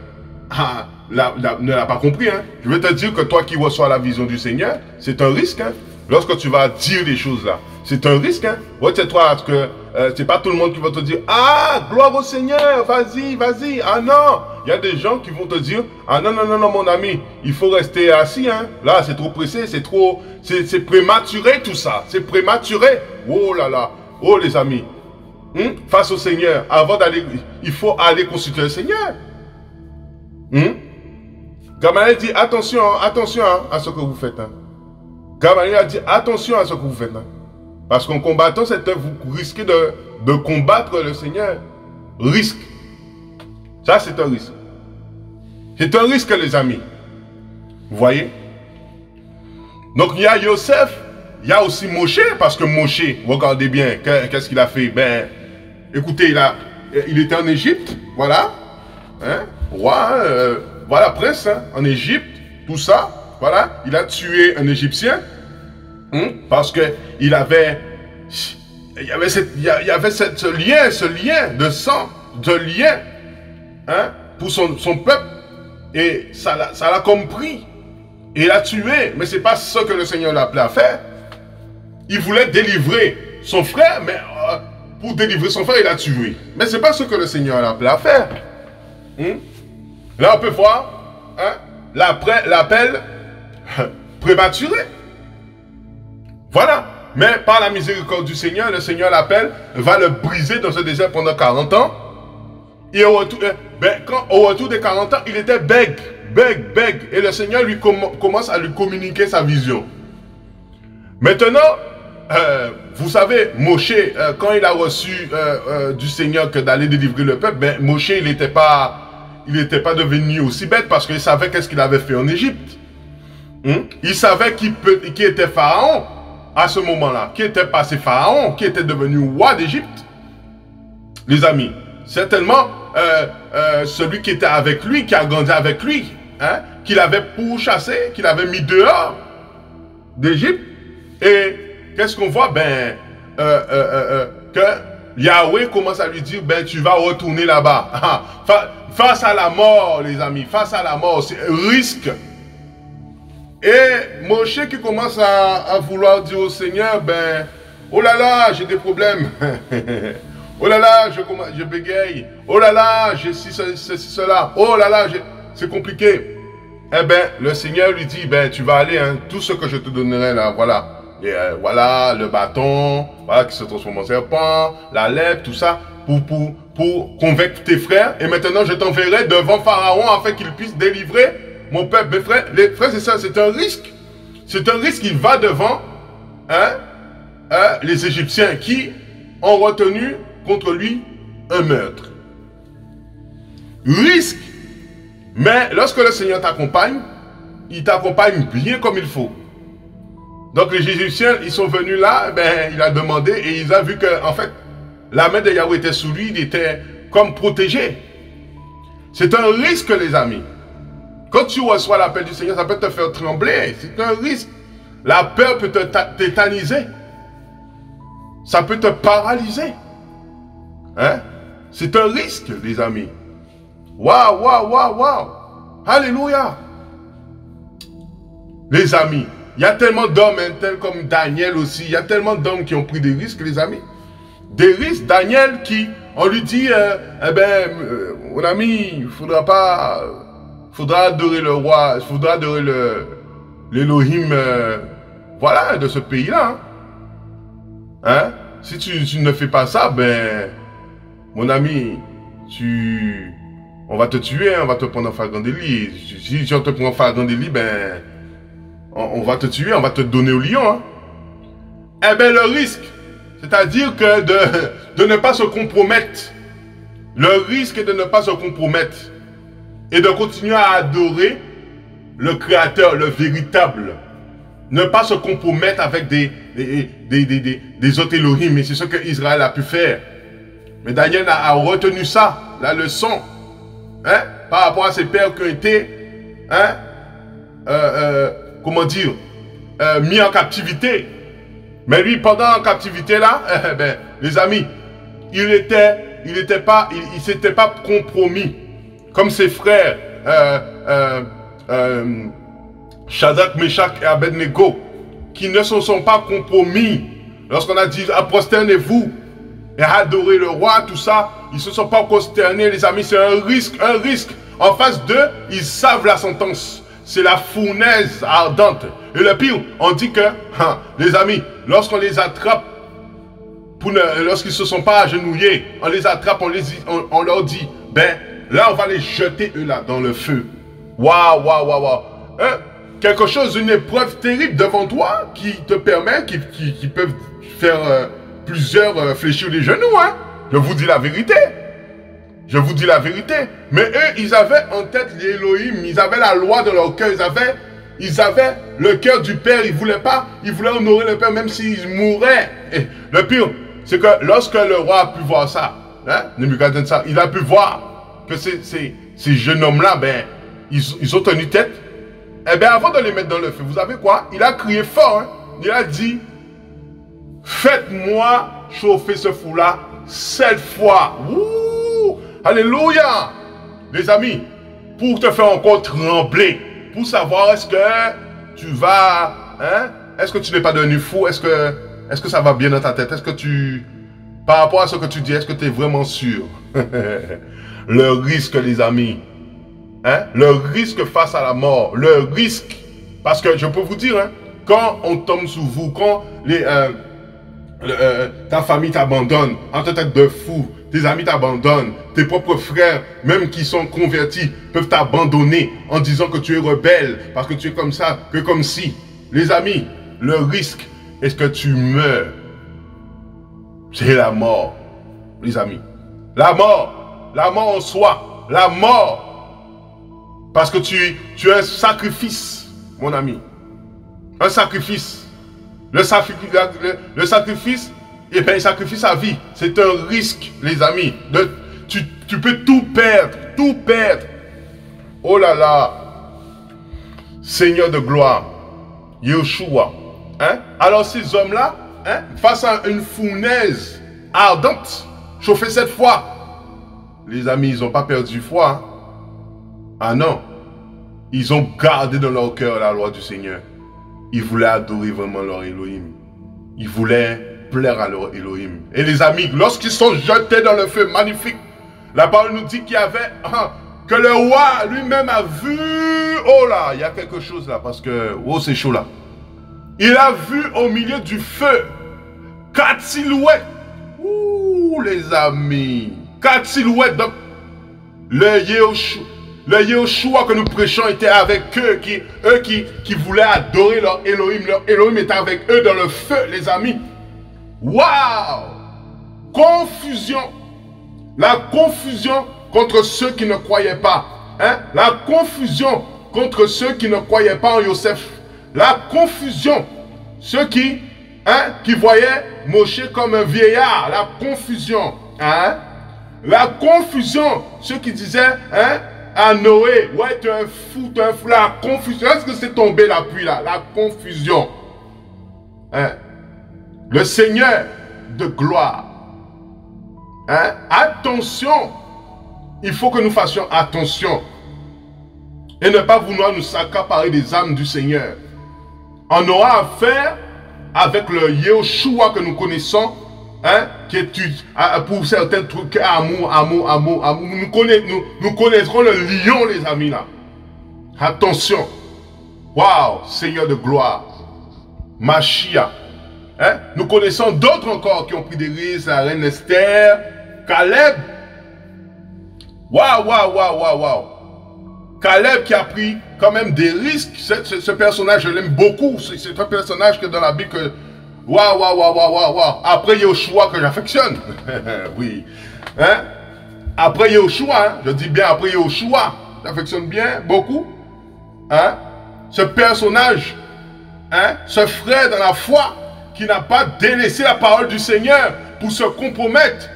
a, la, la, ne l'a pas compris. Hein. Je veux te dire que toi qui reçois la vision du Seigneur, c'est un risque. Hein, lorsque tu vas dire des choses là, c'est un risque. Hein. Retiens-toi parce que euh, c'est pas tout le monde qui va te dire, ah, gloire au Seigneur, vas-y, vas-y. Ah non, il y a des gens qui vont te dire, ah non, non, non, non, mon ami, il faut rester assis. Hein. Là, c'est trop pressé, c'est trop, c'est prématuré tout ça, c'est prématuré. Oh là là. Oh les amis, hmm? Face au Seigneur, avant d'aller, il faut aller consulter le Seigneur. Hmm? Gamaliel dit, attention, attention hein, à ce que vous faites. Hein. Gamaliel a dit, attention à ce que vous faites. Hein. Parce qu'en combattant cette œuvre, vous risquez de, de combattre le Seigneur. Risque. Ça, c'est un risque. C'est un risque, les amis. Vous voyez? Donc, il y a Yossef. Il y a aussi Moché, parce que Moché, regardez bien, qu'est-ce qu'il a fait? Ben, écoutez, il, a, il était en Égypte, voilà, hein, roi, euh, voilà, prince, hein, en Égypte, tout ça, voilà, il a tué un Égyptien, hein, parce qu'il avait, il y avait, cette, il y avait cette, ce lien, ce lien de sang, de lien, hein, pour son, son peuple, et ça l'a compris, et il a tué, mais ce n'est pas ce que le Seigneur l'a appelé à faire. Il voulait délivrer son frère, mais euh, pour délivrer son frère, il a tué. Mais ce n'est pas ce que le Seigneur l'a appelé à faire. Hmm? Là, on peut voir hein, l'appel prématuré. Voilà. Mais par la miséricorde du Seigneur, le Seigneur l'appelle, va le briser dans ce désert pendant quarante ans. Et au retour, ben, quand, au retour des quarante ans, il était bègue, bègue, bègue. Et le Seigneur lui com commence à lui communiquer sa vision. Maintenant, euh, vous savez, Moché, euh, quand il a reçu euh, euh, du Seigneur que d'aller délivrer le peuple, ben, Moché, il n'était pas, il n'était pas devenu aussi bête parce qu'il savait qu'est-ce qu'il avait fait en Égypte. Hmm? Il savait qui, peut, qui était Pharaon à ce moment-là, qui était passé Pharaon, qui était devenu roi d'Égypte. Les amis, certainement, euh, euh, celui qui était avec lui, qui a grandi avec lui, hein, qu'il avait pourchassé, qu'il avait mis dehors d'Égypte. Et qu'est-ce qu'on voit? Ben, euh, euh, euh, que Yahweh commence à lui dire, ben, tu vas retourner là-bas. Face à la mort, les amis, face à la mort, c'est risque. Et Moché qui commence à, à vouloir dire au Seigneur, ben, oh là là, j'ai des problèmes. Oh là là, je, je bégaye. Oh là là, j'ai ceci, ceci, cela. Oh là là, c'est compliqué. Eh bien, le Seigneur lui dit, ben, tu vas aller, hein, tout ce que je te donnerai là, voilà. Et euh, voilà, le bâton, voilà, qui se transforme en serpent, la lèpre, tout ça, pour, pour, pour convaincre tes frères. Et maintenant, je t'enverrai devant Pharaon afin qu'il puisse délivrer mon peuple. Mes frères, les frères, c'est ça, c'est un risque. C'est un risque qui va devant hein, hein, les Égyptiens qui ont retenu contre lui un meurtre. Risque. Mais lorsque le Seigneur t'accompagne, il t'accompagne bien comme il faut. Donc les Égyptiens, ils sont venus là, ben, il a demandé et ils ont vu que, en fait, la main de Yahweh était sous lui, il était comme protégé. C'est un risque, les amis. Quand tu reçois l'appel du Seigneur, ça peut te faire trembler, c'est un risque. La peur peut te tétaniser. Ça peut te paralyser. Hein? C'est un risque, les amis. Waouh, waouh, waouh, waouh. Alléluia. Les amis, il y a tellement d'hommes, hein, tels comme Daniel aussi, il y a tellement d'hommes qui ont pris des risques, les amis. Des risques, Daniel qui, on lui dit, euh, eh ben, euh, mon ami, il ne faudra pas, il faudra adorer le roi, il faudra adorer l'Élohim, euh, voilà, de ce pays-là. Hein. Hein? Si tu, tu ne fais pas ça, ben, mon ami, Tu... On va te tuer, on va te prendre en flagrant délit. Si on te prend en flagrant délit, ben... On, on va te tuer, on va te donner au lion. Hein. Eh bien, le risque, c'est-à-dire que de, de ne pas se compromettre. Le risque est de ne pas se compromettre. Et de continuer à adorer le Créateur, le véritable. Ne pas se compromettre avec des, des, des, des, des, des autres Elohim. Et c'est ce que Israël a pu faire. Mais Daniel a, a retenu ça, la leçon. Hein, par rapport à ses pères qui ont été, hein, euh, euh, comment dire, euh, mis en captivité. Mais lui, pendant la captivité, là, euh, ben, les amis, il était, il était pas, il, il s'était pas compromis. Comme ses frères, euh, euh, euh, Shadrach, Meshach et Abednego, qui ne se sont pas compromis. Lorsqu'on a dit, ah, prosternez-vous et adorez le roi, tout ça, ils ne se sont pas consternés, les amis. C'est un risque, un risque. En face d'eux, ils savent la sentence. C'est la fournaise ardente. Et le pire, on dit que, hein, les amis, lorsqu'on les attrape, lorsqu'ils ne se sont pas agenouillés, on les attrape, on, les, on, on leur dit, ben, là, on va les jeter, eux, là, dans le feu. Waouh, waouh, waouh, waouh. Hein? Quelque chose, une épreuve terrible devant toi qui te permet, qui, qui, qui peuvent faire euh, plusieurs euh, fléchir les genoux, hein. Je vous dis la vérité. Je vous dis la vérité. Mais eux, ils avaient en tête l'Élohim. Ils avaient la loi dans leur cœur. Ils avaient, ils avaient le cœur du Père. Ils ne voulaient pas. Ils voulaient honorer le Père même s'ils mouraient. Et le pire, c'est que lorsque le roi a pu voir ça, hein, Nebuchadnezzar, il a pu voir que ces, ces, ces jeunes hommes-là, ben, ils, ils ont tenu tête. Eh bien, avant de les mettre dans le feu, vous savez quoi? Il a crié fort. Hein? Il a dit, faites-moi chauffer ce four-là sept fois. Ouh, alléluia. Les amis, pour te faire encore trembler, pour savoir est-ce que tu vas, hein, est-ce que tu n'es pas devenu fou, est-ce que, est-ce que ça va bien dans ta tête, est-ce que tu, par rapport à ce que tu dis, est-ce que tu es vraiment sûr? Le risque, les amis, hein, le risque face à la mort, le risque, parce que je peux vous dire, hein, quand on tombe sous vous, quand les... Euh, Le, euh, ta famille t'abandonne, en tête de fou, tes amis t'abandonnent, tes propres frères, même qui sont convertis, peuvent t'abandonner en disant que tu es rebelle, parce que tu es comme ça, que comme si. Les amis, le risque est-ce que tu meurs. C'est la mort, les amis. La mort, la mort en soi, la mort. Parce que tu, tu es un sacrifice, mon ami. Un sacrifice. Le sacrifice, le, le sacrifice, eh bien, il sacrifie sa vie. C'est un risque, les amis. De, tu, tu peux tout perdre, tout perdre. Oh là là, Seigneur de gloire, Yeshua. Hein? Alors ces hommes-là, hein, face à une fournaise ardente, chauffée cette fois, les amis, ils n'ont pas perdu foi. Hein? Ah non, ils ont gardé dans leur cœur la loi du Seigneur. Ils voulaient adorer vraiment leur Elohim. Ils voulaient plaire à leur Elohim. Et les amis, lorsqu'ils sont jetés dans le feu, magnifique, la parole nous dit qu'il y avait, hein, que le roi lui-même a vu. Oh là, il y a quelque chose là, parce que, oh, c'est chaud là. Il a vu au milieu du feu quatre silhouettes. Ouh, les amis, quatre silhouettes. Donc, le Yeshua. Le Yeshua que nous prêchons était avec eux, qui, eux qui, qui voulaient adorer leur Elohim. Leur Elohim était avec eux dans le feu, les amis. Waouh! Confusion. La confusion contre ceux qui ne croyaient pas. Hein? La confusion contre ceux qui ne croyaient pas en Yossef. La confusion. Ceux qui, hein, qui voyaient Moché comme un vieillard. La confusion. Hein? La confusion. Ceux qui disaient... Hein, à Noé, ouais, tu es un fou, tu es un fou. La confusion, est-ce que c'est tombé la pluie là? La confusion. Hein? Le Seigneur de gloire. Hein? Attention, il faut que nous fassions attention. Et ne pas vouloir nous accaparer des âmes du Seigneur. On aura affaire avec le Yeshua que nous connaissons. Hein, qui est, pour certains trucs, amour, amour, amour, amour. Nous, connaît, nous, nous connaîtrons le lion, les amis, là. Attention. Waouh, Seigneur de gloire. Mashiach. Hein? Nous connaissons d'autres encore qui ont pris des risques. La reine Esther, Caleb. Waouh, waouh, waouh, waouh, waouh. Caleb qui a pris quand même des risques. Ce, ce, ce personnage, je l'aime beaucoup. C'est un personnage que dans la Bible, que... Waouh, waouh, waouh, waouh, waouh. Après Yeshua que j'affectionne. Oui. Hein? Après Yeshua, hein? Je dis bien après Yeshua. J'affectionne bien, beaucoup. Hein? Ce personnage, hein? Ce frère dans la foi qui n'a pas délaissé la parole du Seigneur pour se compromettre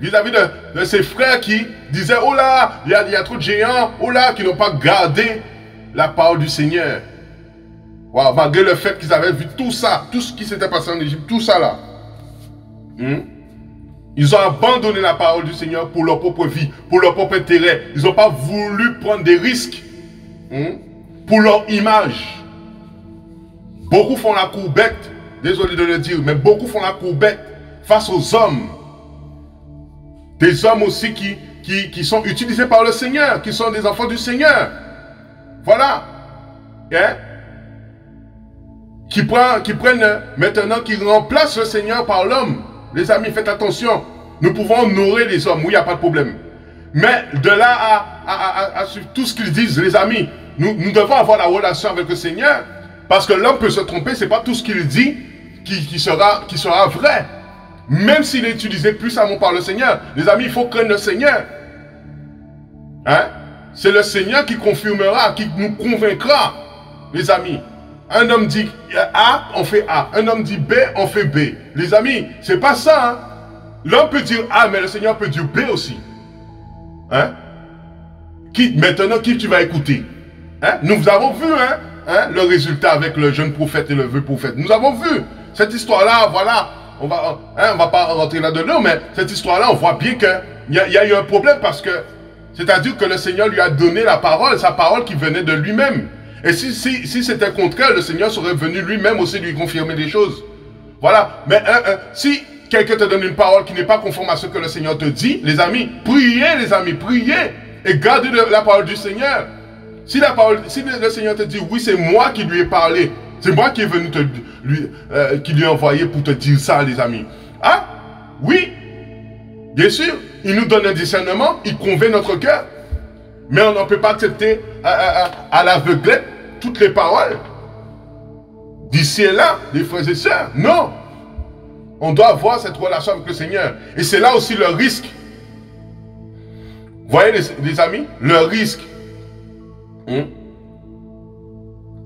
vis-à-vis de, de ses frères qui disaient, oh là, il y a, il y a trop de géants, oh là, qui n'ont pas gardé la parole du Seigneur. Wow, malgré le fait qu'ils avaient vu tout ça, tout ce qui s'était passé en Égypte, tout ça là. Hmm? Ils ont abandonné la parole du Seigneur pour leur propre vie, pour leur propre intérêt. Ils n'ont pas voulu prendre des risques, hmm? Pour leur image. Beaucoup font la courbette, désolé de le dire, mais beaucoup font la courbette face aux hommes. Des hommes aussi qui, qui, qui sont utilisés par le Seigneur, qui sont des enfants du Seigneur. Voilà. Hein? Qui, prend, qui prennent maintenant, qui remplacent le Seigneur par l'homme. Les amis, faites attention. Nous pouvons honorer les hommes, oui, il n'y a pas de problème. Mais de là à, à, à, à tout ce qu'ils disent, les amis, nous, nous devons avoir la relation avec le Seigneur. Parce que l'homme peut se tromper, ce n'est pas tout ce qu'il dit qui, qui, sera, qui sera vrai. Même s'il est utilisé puissamment par le Seigneur. Les amis, il faut craindre le Seigneur. Hein? C'est le Seigneur qui confirmera, qui nous convaincra, les amis. Un homme dit A, on fait A. Un homme dit B, on fait B. Les amis, c'est pas ça. Hein? L'homme peut dire A, mais le Seigneur peut dire B aussi. Hein? Qui, maintenant, qui tu vas écouter? Hein? Nous avons vu hein? Hein? Le résultat avec le jeune prophète et le vieux prophète. Nous avons vu cette histoire-là, voilà. On va, hein, on va pas rentrer là-dedans, mais cette histoire-là, on voit bien qu'il y, y a eu un problème parce que, c'est-à-dire que le Seigneur lui a donné la parole, sa parole qui venait de lui-même. Et si, si, si c'était contraire, le Seigneur serait venu lui-même aussi lui confirmer des choses. Voilà. Mais hein, hein, si quelqu'un te donne une parole qui n'est pas conforme à ce que le Seigneur te dit, les amis, priez, les amis, priez et gardez le, la parole du Seigneur. Si, la parole, si le, le Seigneur te dit, oui, c'est moi qui lui ai parlé, c'est moi qui est venu te, lui, euh, qui lui ai envoyé pour te dire ça, les amis. Ah, oui, bien sûr, il nous donne un discernement, il convainc notre cœur. Mais on ne peut pas accepter à, à, à, à l'aveuglette toutes les paroles d'ici et là, les frères et sœurs. Non. On doit avoir cette relation avec le Seigneur. Et c'est là aussi le risque. Vous voyez, les, les amis, le risque. Hum?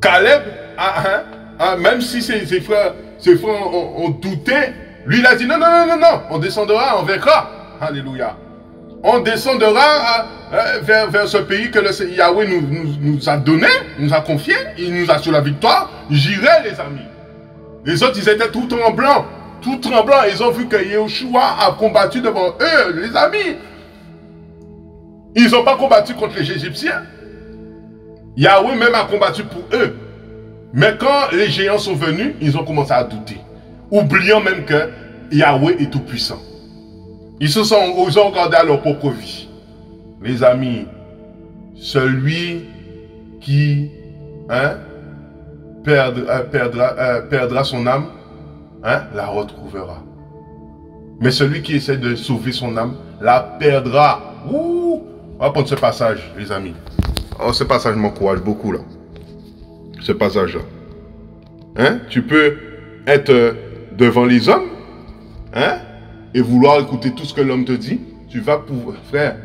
Caleb, a, hein, hein, même si ses, ses frères, ses frères ont, ont douté, lui, il a dit non, non, non, non, non, on descendra, on verra. Alléluia. On descendra euh, vers, vers ce pays que le Yahweh nous, nous, nous a donné, nous a confié, il nous assure la victoire. J'irai, les amis. Les autres, ils étaient tout tremblants, tout tremblants. Ils ont vu que Yeshua a combattu devant eux, les amis. Ils n'ont pas combattu contre les Égyptiens. Yahweh même a combattu pour eux. Mais quand les géants sont venus, ils ont commencé à douter. Oubliant même que Yahweh est tout puissant. Ils se sont, ils ont regardé à leur propre vie. Les amis, celui qui hein, perdra, euh, perdra, euh, perdra son âme, hein, la retrouvera. Mais celui qui essaie de sauver son âme, la perdra. Ouh, on va prendre ce passage, les amis. Oh, ce passage m'encourage beaucoup, là. Ce passage-là. Hein? Tu peux être devant les hommes, hein? Et vouloir écouter tout ce que l'homme te dit, tu vas pouvoir, frère,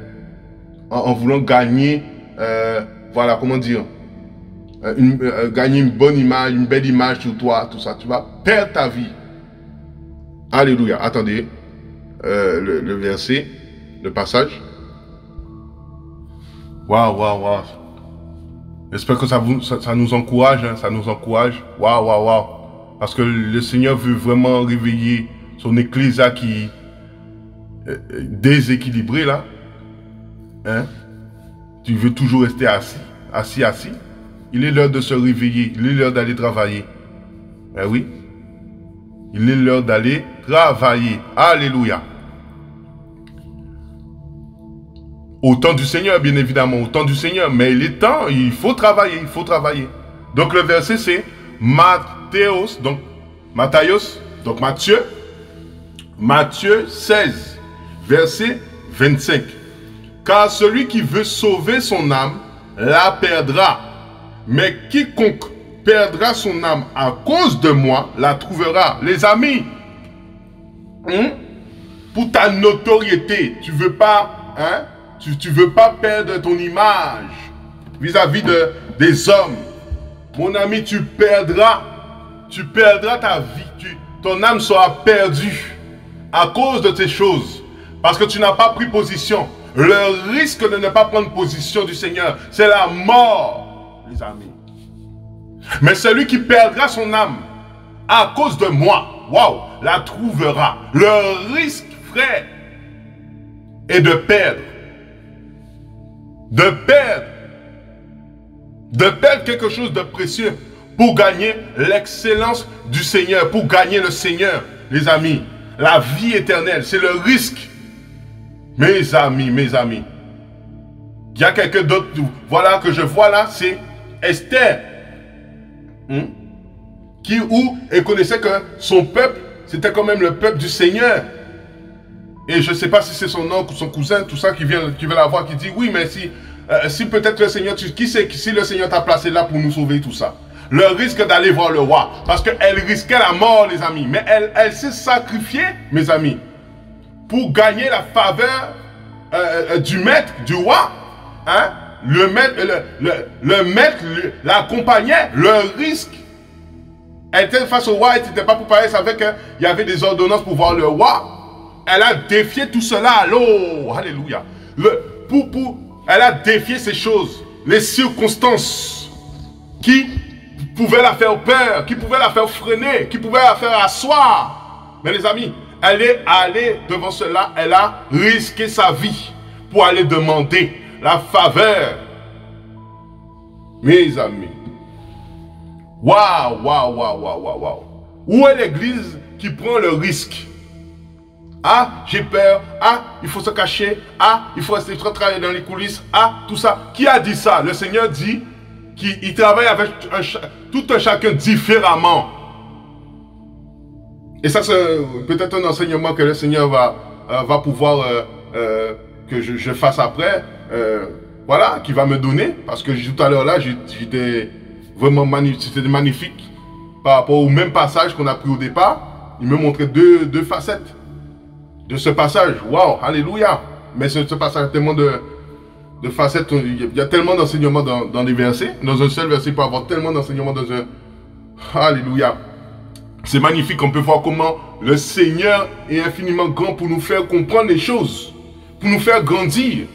en, en voulant gagner, euh, voilà, comment dire, une, euh, gagner une bonne image, une belle image sur toi, tout ça, tu vas perdre ta vie. Alléluia. Attendez, euh, le, le verset, le passage. Waouh, waouh, waouh. J'espère que ça, vous, ça, ça nous encourage, hein, ça nous encourage. Waouh, waouh, waouh. Parce que le Seigneur veut vraiment réveiller son église qui est déséquilibrée là, hein? Tu veux toujours rester assis, assis, assis. Il est l'heure de se réveiller, il est l'heure d'aller travailler. Eh oui, il est l'heure d'aller travailler. Alléluia. Au temps du Seigneur, bien évidemment, au temps du Seigneur, mais il est temps, il faut travailler, il faut travailler. Donc le verset c'est Matthieu, donc Matthieu, donc Matthieu. Matthieu seize, verset vingt-cinq. « Car celui qui veut sauver son âme la perdra. Mais quiconque perdra son âme à cause de moi la trouvera. Les amis, hein, pour ta notoriété, tu veux pas, hein, tu, tu veux pas perdre ton image vis-à-vis de, des hommes. Mon ami, tu perdras, tu perdras ta vie, tu, ton âme sera perdue à cause de ces choses, parce que tu n'as pas pris position. Le risque de ne pas prendre position du Seigneur, c'est la mort, les amis. Mais celui qui perdra son âme à cause de moi, waouh, la trouvera. Le risque, frère, est de perdre. De perdre. De perdre quelque chose de précieux pour gagner l'excellence du Seigneur, pour gagner le Seigneur, les amis. La vie éternelle, c'est le risque. Mes amis, mes amis, il y a quelqu'un d'autre, voilà, que je vois là, c'est Esther, hein, qui, où, elle connaissait que son peuple, c'était quand même le peuple du Seigneur. Et je ne sais pas si c'est son oncle ou son cousin, tout ça, qui vient, qui veut la voir, qui dit, oui, mais si, euh, si peut-être le Seigneur, tu, qui sait, si le Seigneur t'a placé là pour nous sauver, tout ça. Le risque d'aller voir le roi, parce qu'elle risquait la mort, les amis, mais elle, elle s'est sacrifiée, mes amis, pour gagner la faveur euh, du maître, du roi, hein? Le maître, le, le, le maître l'accompagnait. Le risque, elle était face au roi, elle n'était pas préparée, elle savait qu'il y avait des ordonnances pour voir le roi. Elle a défié tout cela, oh, alléluia. Le, pour, pour, elle a défié ces choses, les circonstances qui pouvaient la faire peur, qui pouvaient la faire freiner, qui pouvaient la faire asseoir. Mais les amis, elle est allée devant cela, elle a risqué sa vie pour aller demander la faveur. Mes amis, waouh, waouh, waouh, waouh, waouh, waouh. Où est l'église qui prend le risque? Ah, j'ai peur, ah, il faut se cacher, ah, il faut rester travailler dans les coulisses, ah, tout ça. Qui a dit ça? Le Seigneur dit qu'il travaille avec un, tout un chacun différemment. Et ça, c'est peut-être un enseignement que le Seigneur va, euh, va pouvoir euh, euh, que je, je fasse après. Euh, voilà, qu'il va me donner. Parce que tout à l'heure là, j'étais vraiment c'était magnifique par rapport au même passage qu'on a pris au départ. Il me montrait deux, deux facettes de ce passage. Waouh, alléluia. Mais ce, ce passage a tellement de, de facettes. Il y a tellement d'enseignements dans, dans les versets. Dans un seul verset, il peut y avoir tellement d'enseignements dans un... Alléluia. C'est magnifique, on peut voir comment le Seigneur est infiniment grand pour nous faire comprendre les choses, pour nous faire grandir.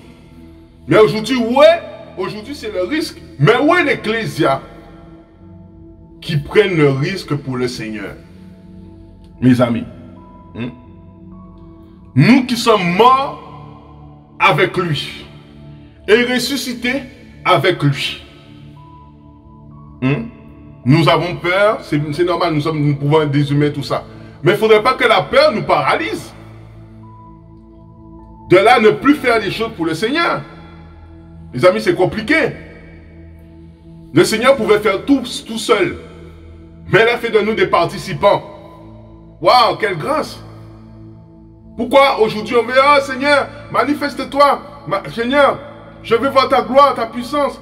Mais aujourd'hui, ouais, aujourd'hui c'est le risque. Mais où est l'Ecclésia qui prennent le risque pour le Seigneur? Mes amis, hein? Nous qui sommes morts avec lui et ressuscités avec lui. Hein? Nous avons peur, c'est normal, nous, sommes, nous pouvons désumer tout ça. Mais il ne faudrait pas que la peur nous paralyse. De là, ne plus faire des choses pour le Seigneur. Les amis, c'est compliqué. Le Seigneur pouvait faire tout, tout seul. Mais il a fait de nous des participants. Waouh, quelle grâce! Pourquoi aujourd'hui on veut, oh Seigneur, manifeste-toi. Seigneur, je veux voir ta gloire, ta puissance.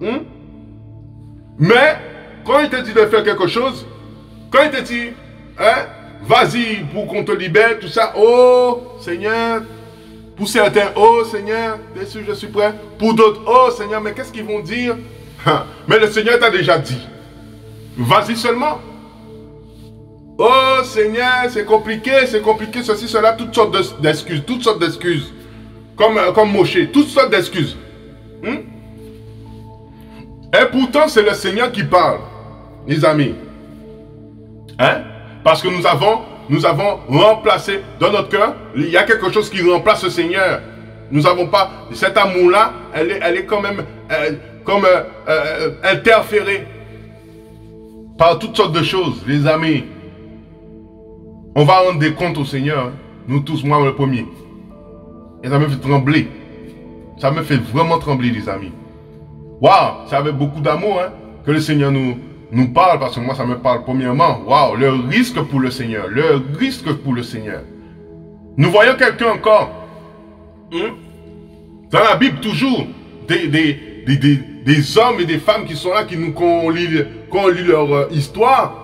Hum? Mais... quand il te dit de faire quelque chose, quand il te dit, hein, vas-y pour qu'on te libère, tout ça, oh Seigneur, pour certains, oh Seigneur, déçu, je suis prêt, pour d'autres, oh Seigneur, mais qu'est-ce qu'ils vont dire? Mais le Seigneur t'a déjà dit, vas-y seulement. Oh Seigneur, c'est compliqué, c'est compliqué, ceci, cela, toutes sortes d'excuses, toutes sortes d'excuses, comme, comme Moché, toutes sortes d'excuses. Hmm? Et pourtant, c'est le Seigneur qui parle. Mes amis, hein? Parce que nous avons, nous avons remplacé dans notre cœur, il y a quelque chose qui remplace le Seigneur. Nous n'avons pas, cet amour-là, elle est, elle est quand même euh, comme euh, euh, interférée par toutes sortes de choses, les amis. On va rendre des comptes au Seigneur, nous tous, moi le premier. Et ça me fait trembler. Ça me fait vraiment trembler, les amis. Waouh, c'est avec beaucoup d'amour, hein, que le Seigneur nous... nous parle, parce que moi ça me parle premièrement. Waouh, le risque pour le Seigneur, le risque pour le Seigneur. Nous voyons quelqu'un encore, hein, Dans la Bible, toujours, des, des, des, des, des hommes et des femmes qui sont là, qui nous, qu'on lit, qu'on lit leur euh, histoire.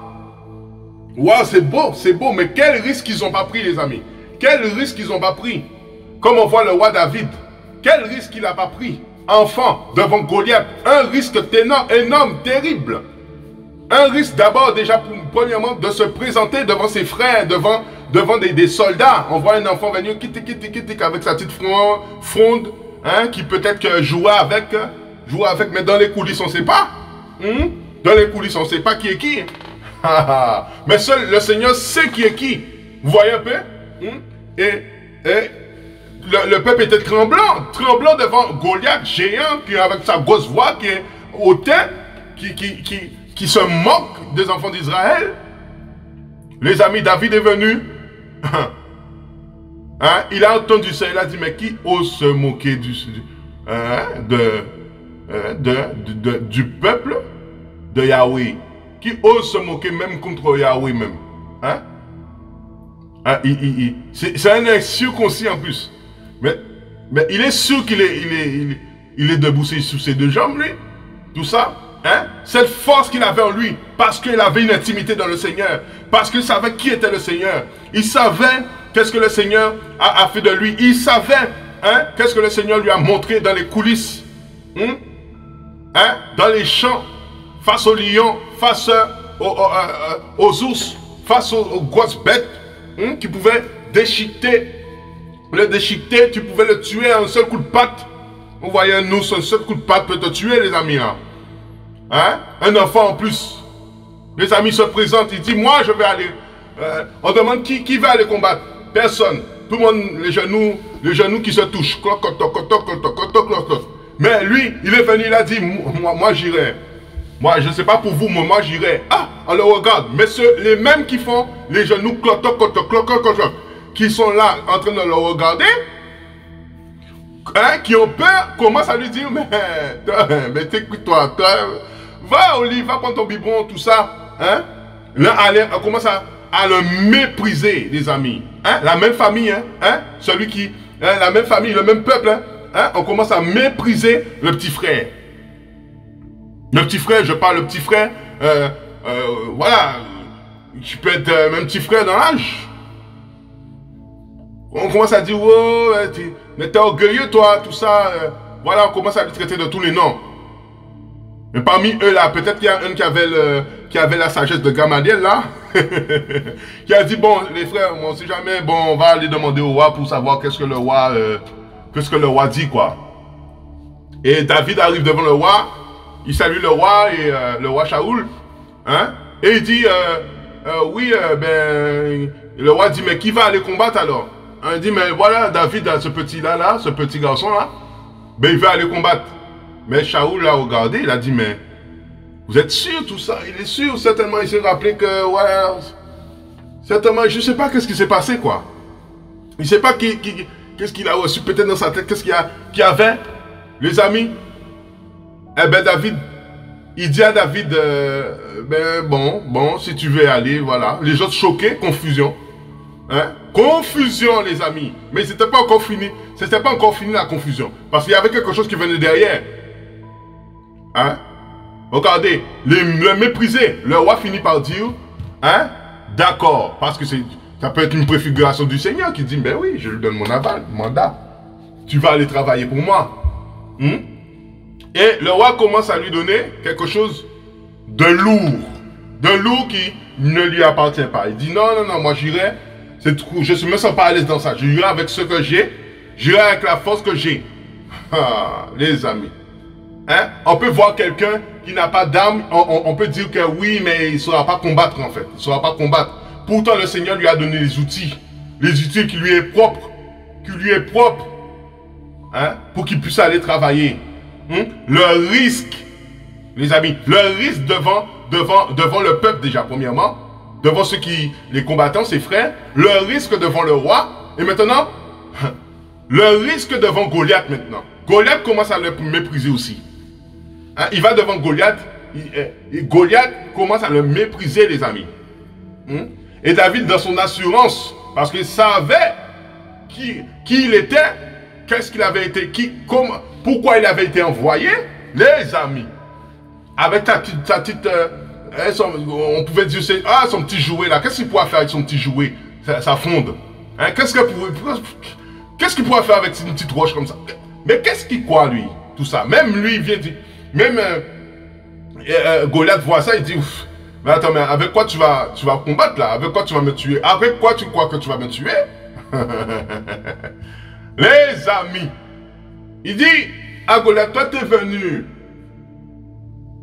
Waouh, c'est beau, c'est beau, mais quel risque ils n'ont pas pris, les amis. Quel risque ils n'ont pas pris. Comme on voit le roi David, quel risque il n'a pas pris. Enfant, devant Goliath, un risque énorme, terrible. Un risque d'abord, déjà, premièrement, de se présenter devant ses frères, devant, devant des, des soldats. On voit un enfant venir, quitte, quitte, quitte, avec sa petite fronde, hein, qui peut-être jouait avec, jouait avec, mais dans les coulisses, on ne sait pas. Hein? Dans les coulisses, on ne sait pas qui est qui. Mais seul le Seigneur sait qui est qui. Vous voyez un peu? Hein? Et, et le, le peuple était tremblant, tremblant devant Goliath, géant, qui avec sa grosse voix, qui est hautain, qui, qui, qui, qui se moque des enfants d'Israël. Les amis, David est venu. Hein? Il a entendu ça, il a dit, mais qui ose se moquer du, hein, de, de, de, de, du peuple de Yahweh? Qui ose se moquer même contre Yahweh même. Hein? Hein, c'est un circoncis en plus. Mais, mais il est sûr qu'il est, il est, il est, il est debout sous ses deux jambes, lui. Tout ça. Hein? Cette force qu'il avait en lui. Parce qu'il avait une intimité dans le Seigneur. Parce qu'il savait qui était le Seigneur. Il savait qu'est-ce que le Seigneur a, a fait de lui. Il savait, hein, qu'est-ce que le Seigneur lui a montré dans les coulisses. Hein? Hein? Dans les champs. Face aux lions, face aux, aux, aux ours, face aux, aux grosses bêtes, hein, qui pouvaient déchiqueter, le déchiqueter, tu pouvais le tuer à un seul coup de patte. Vous voyez, un ours, un seul coup de patte peut te tuer, les amis, là. Hein? Un enfant en plus. Les amis se présentent, ils disent, moi, je vais aller. Euh, on demande qui, qui va aller combattre. Personne. Tout le monde, les genoux, les genoux qui se touchent. Mais lui, il est venu, il a dit, moi, moi j'irai. Moi, je ne sais pas pour vous, mais moi, j'irai. Ah, alors regarde, mais ceux, les mêmes qui font les genoux clotoc, clotoc, clotoc, clotoc, qui sont là en train de le regarder, hein, qui ont peur, commencent à lui dire, mais, mais t'écoute-toi, toi, va au lit, va prendre ton biberon, tout ça. Hein. Là, elle commence à, à le mépriser, les amis. Hein, la même famille, hein, hein, celui qui, hein, la même famille, le même peuple, hein, hein, on commence à mépriser le petit frère. Le petit frère, je parle, le petit frère, euh, euh, voilà, tu peux être euh, même petit frère dans l'âge. On commence à dire, oh, mais t'es orgueilleux, toi, tout ça. Euh, voilà, on commence à le traiter de tous les noms. Mais parmi eux, là, peut-être qu'il y a un qui avait, le, qui avait la sagesse de Gamaliel, là, qui a dit, bon, les frères, on ne sait jamais, bon, on va aller demander au roi pour savoir qu'est-ce que le roi, euh, qu'est-ce que le roi dit, quoi. Et David arrive devant le roi. Il salue le roi, et euh, le roi Shaoul, hein? Et il dit, euh, euh, oui, euh, ben, le roi dit, mais qui va aller combattre alors? Hein, il dit, mais voilà, David, ce petit-là, là, ce petit garçon-là, ben, il va aller combattre. Mais Shaoul l'a regardé, il a dit, mais vous êtes sûr tout ça? Il est sûr, certainement, il s'est rappelé que, ouais, certainement, je ne sais pas qu'est-ce qui s'est passé, quoi. Il ne sait pas qu'est-ce qui, qui, qu'est-ce qu'il a reçu, peut-être dans sa tête, qu'est-ce qu'il y avait, les amis. Eh bien, David, il dit à David, euh, ben bon, bon, si tu veux aller, voilà. Les autres choqués, confusion. Hein? Confusion, les amis. Mais ce n'était pas encore fini. Ce n'était pas encore fini la confusion. Parce qu'il y avait quelque chose qui venait derrière. Hein? Regardez, les, le mépriser. Le roi finit par dire, hein? D'accord. Parce que ça peut être une préfiguration du Seigneur qui dit, ben oui, je lui donne mon aval, mon mandat. Tu vas aller travailler pour moi. Hum? Et le roi commence à lui donner quelque chose de lourd. De lourd qui ne lui appartient pas. Il dit non, non, non, moi j'irai. Je ne me sens pas à l'aise dans ça. J'irai avec ce que j'ai. J'irai avec la force que j'ai. Ah, les amis. Hein? On peut voir quelqu'un qui n'a pas d'armes. On, on, on peut dire que oui, mais il ne saura pas combattre en fait. Il ne saura pas combattre. Pourtant, le Seigneur lui a donné les outils. Les outils qui lui est propre. Qui lui est propre. Hein? Pour qu'il puisse aller travailler. Hum? Le risque, les amis, le risque devant, devant, devant le peuple déjà, premièrement, devant ceux qui, les combattants, ses frères, le risque devant le roi, et maintenant, le risque devant Goliath maintenant. Goliath commence à le mépriser aussi. Hein? Il va devant Goliath, et Goliath commence à le mépriser, les amis. Hum? Et David, dans son assurance, parce qu'il savait qui, qui il était, Qu'est-ce qu'il avait été, qui, comment, pourquoi il avait été envoyé? Les amis, avec ta petite, ta petite euh, son, on pouvait dire, ah, son petit jouet là, qu'est-ce qu'il pourra faire avec son petit jouet, sa, sa fronde, hein? Qu'est-ce qu'il pourrait, qu'est-ce qu'il pourra faire avec une petite roche comme ça? Mais qu'est-ce qu'il croit lui, tout ça? Même lui, il vient dire, même euh, euh, Goliath voit ça, il dit, ouf, mais attends, mais avec quoi tu vas, tu vas combattre là? Avec quoi tu vas me tuer? Avec quoi tu crois que tu vas me tuer? Les amis, il dit à Goliath, toi t'es venu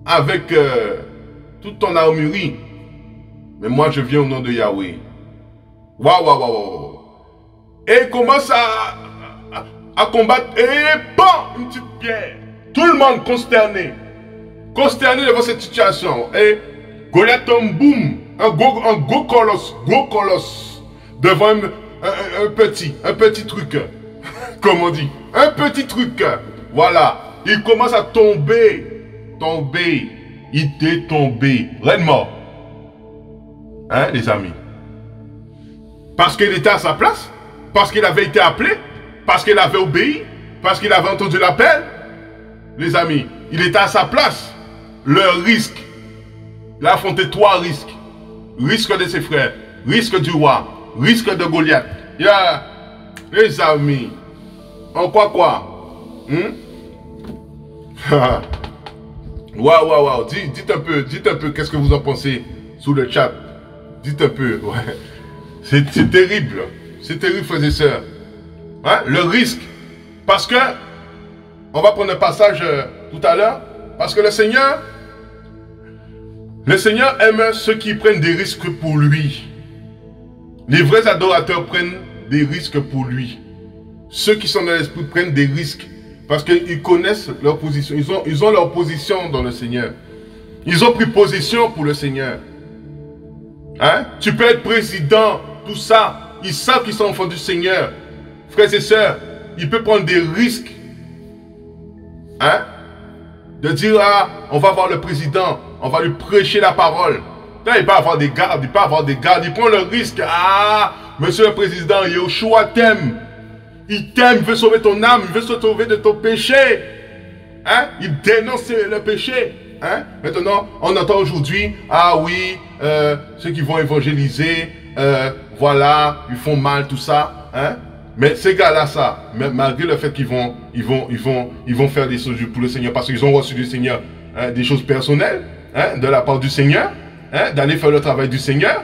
avec euh, toute ton armurerie, mais moi je viens au nom de Yahweh. Waouh, waouh, waouh. Et il commence à, à, à combattre et bam, une petite pierre. Tout le monde consterné, consterné devant cette situation. Et Goliath tombe, boum, un gros, un gros colosse, gros colosse devant un, un, un petit, un petit truc. Comme on dit, un petit truc. Voilà, il commence à tomber. Tomber. Il est tombé. Réellement. Hein, les amis? Parce qu'il était à sa place. Parce qu'il avait été appelé. Parce qu'il avait obéi. Parce qu'il avait entendu l'appel. Les amis, il était à sa place. Le risque. Il a affronté trois risques. Risque de ses frères. Risque du roi. Risque de Goliath. Il a... Les amis, en quoi quoi? Hum? Waouh, waouh, waouh. Dites un peu, dites un peu, qu'est-ce que vous en pensez sous le chat? Dites un peu, ouais. C'est terrible, c'est terrible, frères et sœurs. Hein? Le risque, parce que, on va prendre un passage euh, tout à l'heure, parce que le Seigneur, le Seigneur aime ceux qui prennent des risques pour lui. Les vrais adorateurs prennent des risques pour lui. Ceux qui sont dans l'esprit prennent des risques parce qu'ils connaissent leur position. Ils ont, ils ont leur position dans le Seigneur. Ils ont pris position pour le Seigneur. Hein? Tu peux être président, tout ça. Ils savent qu'ils sont enfants du Seigneur. Frères et sœurs, ils peuvent prendre des risques. Hein? De dire, ah, on va voir le président, on va lui prêcher la parole. Là, il peut avoir des gardes, il peut avoir des gardes. Il prend le risque. Ah, monsieur le président, Yeshua t'aime. Il t'aime, il veut sauver ton âme, il veut se sauver de ton péché. Hein? Il dénonce le péché. Hein? Maintenant, on entend aujourd'hui, ah oui, euh, ceux qui vont évangéliser, euh, voilà, ils font mal, tout ça. Hein? Mais ces gars-là, ça, malgré le fait qu'ils vont, ils vont, ils vont, ils vont faire des choses pour le Seigneur, parce qu'ils ont reçu du Seigneur, hein, des choses personnelles, hein, de la part du Seigneur, hein, d'aller faire le travail du Seigneur.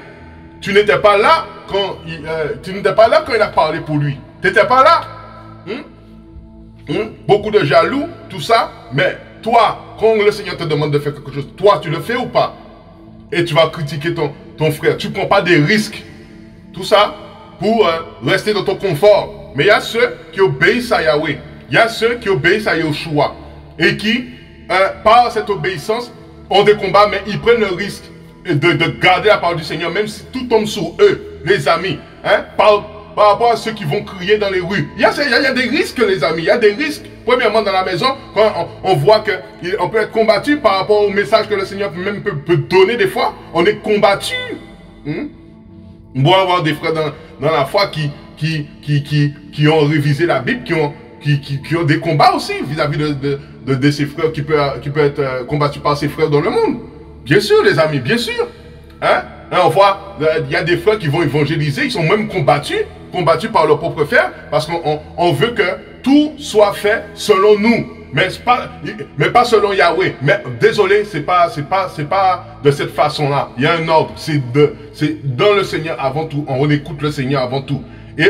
Tu n'étais pas là quand il, euh, tu n'étais pas là quand il a parlé pour lui. Tu n'étais pas là. Hum? Hum? Beaucoup de jaloux, tout ça. Mais toi, quand le Seigneur te demande de faire quelque chose, toi, tu le fais ou pas? Et tu vas critiquer ton, ton frère. Tu ne prends pas des risques. Tout ça pour euh, rester dans ton confort. Mais il y a ceux qui obéissent à Yahweh. Il y a ceux qui obéissent à Yeshua. Et qui, euh, par cette obéissance, ont des combats, mais ils prennent le risque de, de garder la parole du Seigneur, même si tout tombe sur eux, les amis. Hein? Par, par rapport à ceux qui vont crier dans les rues. Il y a, il y a, il y a des risques, les amis. Il y a des risques. Premièrement, dans la maison, quand on, on voit qu'on peut être combattu par rapport au message que le Seigneur même peut, peut donner des fois. On est combattu. Hmm? On doit avoir des frères dans, dans la foi qui, qui, qui, qui, qui ont révisé la Bible, qui ont, qui, qui, qui ont des combats aussi vis-à-vis -vis de, de, de, de ses frères qui peuvent qui peut être combattus par ses frères dans le monde. Bien sûr, les amis, bien sûr. Hein? Hein, on voit, il y a des frères qui vont évangéliser, ils sont même combattus, combattus par leur propre frère, parce qu'on on veut que tout soit fait selon nous, mais pas, mais pas selon Yahweh. Mais désolé, c'est pas, c'est pas, c'est pas de cette façon-là. Il y a un ordre, c'est dans le Seigneur avant tout, on écoute le Seigneur avant tout. Et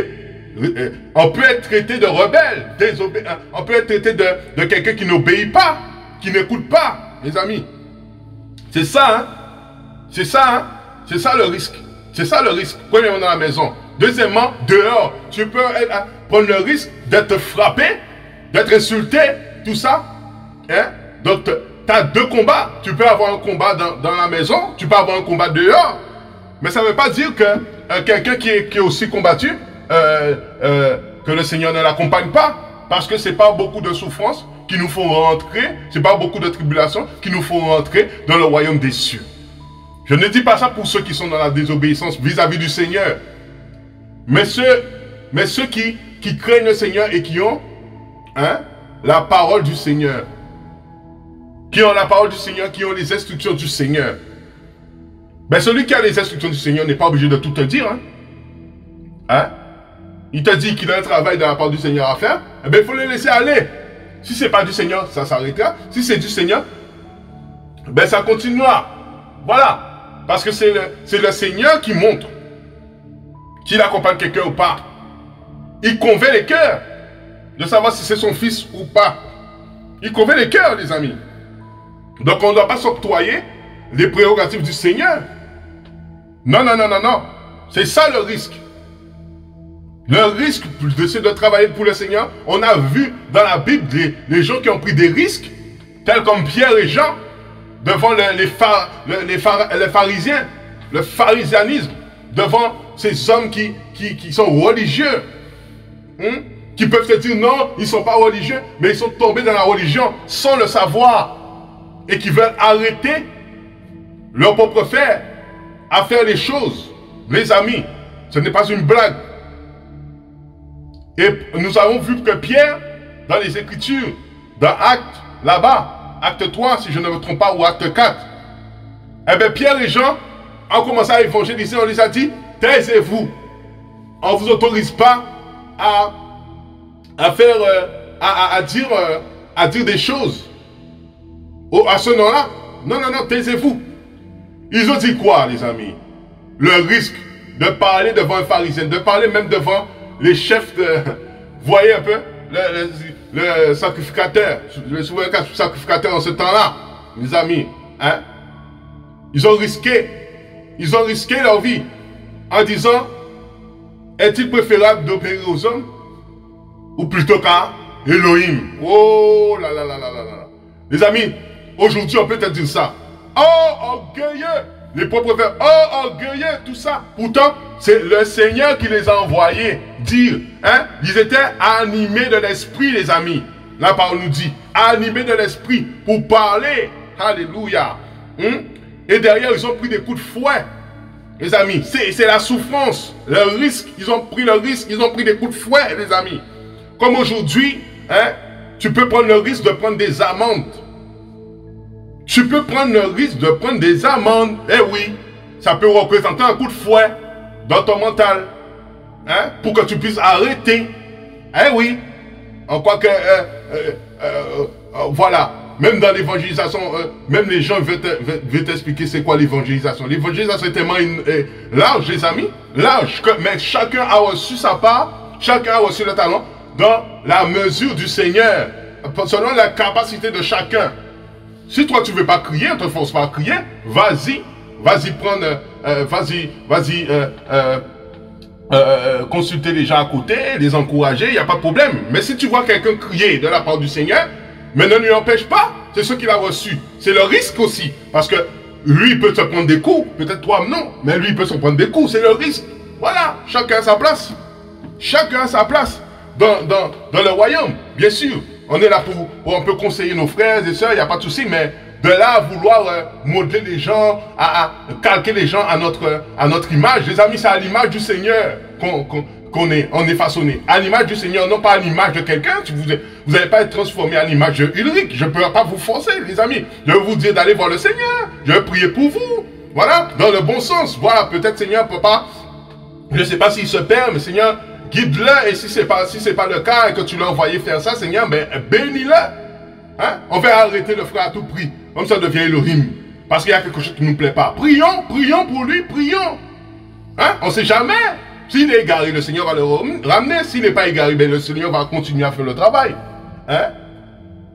on peut être traité de rebelle, désobé, on peut être traité de, de quelqu'un qui n'obéit pas, qui n'écoute pas, mes amis. C'est ça, hein? C'est ça, hein? C'est ça le risque. C'est ça le risque. Premièrement, dans la maison. Deuxièmement, dehors. Tu peux être, prendre le risque d'être frappé, d'être insulté, tout ça. Hein? Donc, tu as deux combats. Tu peux avoir un combat dans, dans la maison, tu peux avoir un combat dehors. Mais ça ne veut pas dire que euh, quelqu'un qui est, qui est aussi combattu, euh, euh, que le Seigneur ne l'accompagne pas. Parce que ce n'est pas beaucoup de souffrances qui nous font rentrer, c'est pas beaucoup de tribulations qui nous font rentrer dans le royaume des cieux. Je ne dis pas ça pour ceux qui sont dans la désobéissance vis-à-vis -vis du Seigneur, mais ceux, mais ceux qui, qui craignent le Seigneur et qui ont hein, la parole du Seigneur. Qui ont la parole du Seigneur, qui ont les instructions du Seigneur. Ben celui qui a les instructions du Seigneur n'est pas obligé de tout te dire. Hein? Hein? Il te dit qu'il a un travail de la part du Seigneur à faire. Eh bien, il faut le laisser aller. Si ce n'est pas du Seigneur, ça s'arrêtera. Si c'est du Seigneur, ben ça continuera. Voilà. Parce que c'est le, c'est le Seigneur qui montre qu'il accompagne quelqu'un ou pas. Il convainc les cœurs de savoir si c'est son fils ou pas. Il convainc les cœurs, les amis. Donc, on ne doit pas s'octroyer les prérogatives du Seigneur. Non, non, non, non, non. C'est ça le risque. Le risque de, de travailler pour le Seigneur, on a vu dans la Bible des, des gens qui ont pris des risques, tels comme Pierre et Jean, devant les, les, phar, les, les, phar, les pharisiens, le pharisianisme, devant ces hommes qui, qui, qui sont religieux, hein, qui peuvent se dire non, ils ne sont pas religieux, mais ils sont tombés dans la religion sans le savoir, et qui veulent arrêter leur propre faire à faire les choses. Les amis, ce n'est pas une blague. Et nous avons vu que Pierre, dans les Écritures, dans Actes, là-bas, Acte trois, si je ne me trompe pas, ou Acte quatre, eh bien Pierre et Jean ont commencé à évangéliser, on les a dit, taisez-vous, on ne vous autorise pas à, à faire, euh, à, à, à, dire, euh, à dire des choses. Oh, à ce nom-là, non, non, non, taisez-vous. Ils ont dit quoi, les amis? Le risque de parler devant un pharisien, de parler même devant les chefs de... Vous voyez un peu le, le, le sacrificateur, le souverain sacrificateur en ce temps-là, les amis. Hein? Ils ont risqué, ils ont risqué leur vie en disant, est-il préférable d'obéir aux hommes ou plutôt qu'à Elohim? Oh là là là là là là. Les amis, aujourd'hui, on peut te dire ça. Oh, orgueilleux! Les propres frères, oh, orgueilleux, tout ça. Pourtant, c'est le Seigneur qui les a envoyés dire. Hein? Ils étaient animés de l'esprit, les amis. La parole nous dit, animés de l'esprit pour parler. Alléluia. Hum? Et derrière, ils ont pris des coups de fouet. Les amis, c'est la souffrance, le risque. Ils ont pris le risque, ils ont pris des coups de fouet, les amis. Comme aujourd'hui, hein? Tu peux prendre le risque de prendre des amendes. Tu peux prendre le risque de prendre des amendes. Eh oui, ça peut représenter un coup de fouet dans ton mental. Hein, pour que tu puisses arrêter. Eh oui. En quoi que... Euh, euh, euh, euh, voilà. Même dans l'évangélisation, euh, même les gens veulent t'expliquer c'est quoi l'évangélisation. L'évangélisation est tellement une, euh, large, les amis. Large. Mais chacun a reçu sa part. Chacun a reçu le talent. Dans la mesure du Seigneur. Selon la capacité de chacun. Si toi, tu ne veux pas crier, on ne te force pas à crier, vas-y, vas-y prendre, euh, vas-y, vas-y euh, euh, euh, consulter les gens à côté, les encourager, il n'y a pas de problème. Mais si tu vois quelqu'un crier de la part du Seigneur, mais ne lui empêche pas, c'est ce qu'il a reçu. C'est le risque aussi, parce que lui peut se prendre des coups, peut-être toi non, mais lui peut se prendre des coups, c'est le risque. Voilà, chacun à sa place, chacun à sa place dans, dans, dans le royaume, bien sûr. On est là pour, pour on peut conseiller nos frères et sœurs, il n'y a pas de souci, mais de là à vouloir euh, modeler les gens, à, à calquer les gens à notre, à notre image. Les amis, c'est à l'image du Seigneur qu'on qu'on, qu'on est, on est façonné. À l'image du Seigneur, non pas à l'image de quelqu'un. Vous n'allez pas être transformé à l'image de Ulrich. Je ne peux pas vous forcer, les amis. Je vais vous dire d'aller voir le Seigneur. Je vais prier pour vous. Voilà, dans le bon sens. Voilà, peut-être Seigneur ne peut pas... Je ne sais pas s'il se perd, mais Seigneur... Guide-le, et si ce n'est pas, si c'est pas le cas et que tu l'as envoyé faire ça, Seigneur, ben, bénis-le. Hein? On va arrêter le frère à tout prix. Comme ça devient Elohim. Parce qu'il y a quelque chose qui ne nous plaît pas. Prions, prions pour lui, prions. Hein? On ne sait jamais. S'il est égaré, le Seigneur va le ramener. S'il n'est pas égaré, ben, le Seigneur va continuer à faire le travail. Hein?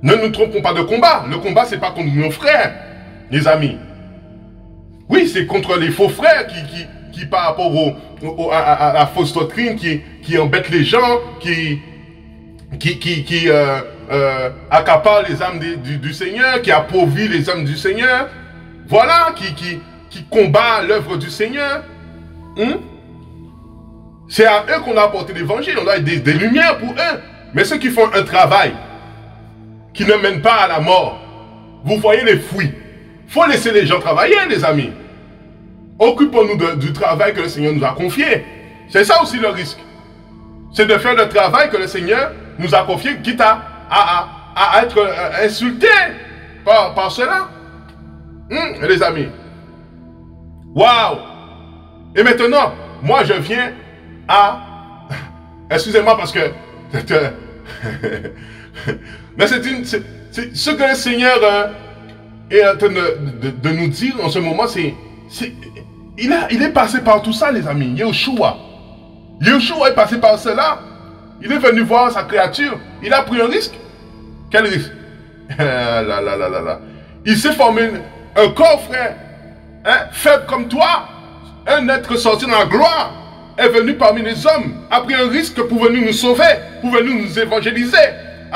Ne nous trompons pas de combat. Le combat, ce n'est pas contre nos frères, les amis. Oui, c'est contre les faux frères qui... qui qui par rapport au, au, à, à, à la fausse doctrine, qui, qui embête les gens, qui, qui, qui, qui euh, euh, accapare les âmes de, du, du Seigneur, qui appauvrit les âmes du Seigneur, voilà, qui, qui, qui combat l'œuvre du Seigneur. Hum? C'est à eux qu'on a apporté l'évangile, on a des, des lumières pour eux. Mais ceux qui font un travail qui ne mène pas à la mort, vous voyez les fruits. Il faut laisser les gens travailler, les amis. Occupons-nous du travail que le Seigneur nous a confié. C'est ça aussi le risque. C'est de faire le travail que le Seigneur nous a confié, quitte à à, à, à être insultés par, par cela. Hum, les amis. Waouh! Et maintenant, moi je viens à... Excusez-moi parce que... Mais c'est une... C'est ce que le Seigneur euh, est en train de, de, de nous dire en ce moment, c'est... Il, a, il est passé par tout ça, les amis. Yeshua. Yeshua est passé par cela. Il est venu voir sa créature. Il a pris un risque. Quel risque? Ah, là, là, là, là, là. Il s'est formé un corps, frère. Hein, faible comme toi. Un être sorti dans la gloire est venu parmi les hommes. A pris un risque pour venir nous sauver. Pour venir nous évangéliser.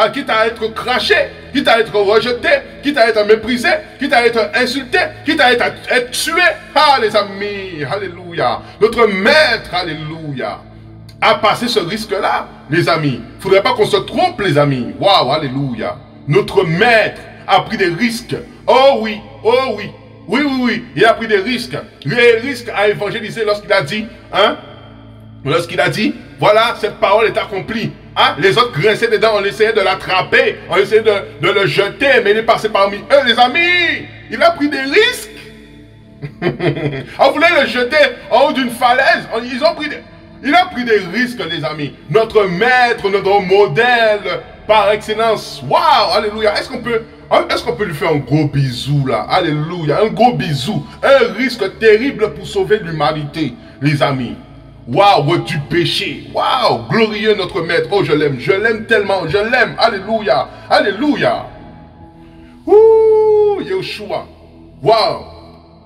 Ah, quitte à être craché. Quitte à être rejeté. Quitte à être méprisé. Quitte à être insulté. Quitte à être, être tué. Ah, les amis. Alléluia. Notre maître. Alléluia. À passer ce risque-là, les amis. Il ne faudrait pas qu'on se trompe, les amis. Waouh, alléluia. Notre maître a pris des risques. Oh oui, oh oui. Oui, oui, oui. Il a pris des risques. Il a eu des risques à évangéliser lorsqu'il a dit, hein, lorsqu'il a dit, voilà, cette parole est accomplie. Hein? Les autres grinçaient dedans, on essayait de l'attraper, on essayait de, de le jeter, mais il est passé parmi eux, les amis. Il a pris des risques. On voulait le jeter en haut d'une falaise. Ils ont pris des... Il a pris des risques, les amis. Notre maître, notre modèle par excellence. Waouh, alléluia. Est-ce qu'on peut, est-ce qu'on peut lui faire un gros bisou là? Alléluia, un gros bisou. Un risque terrible pour sauver l'humanité, les amis. Waouh, du péché. Waouh, glorieux notre maître. Oh, je l'aime, je l'aime tellement, je l'aime. Alléluia, alléluia. Ouh, Yeshua. Waouh.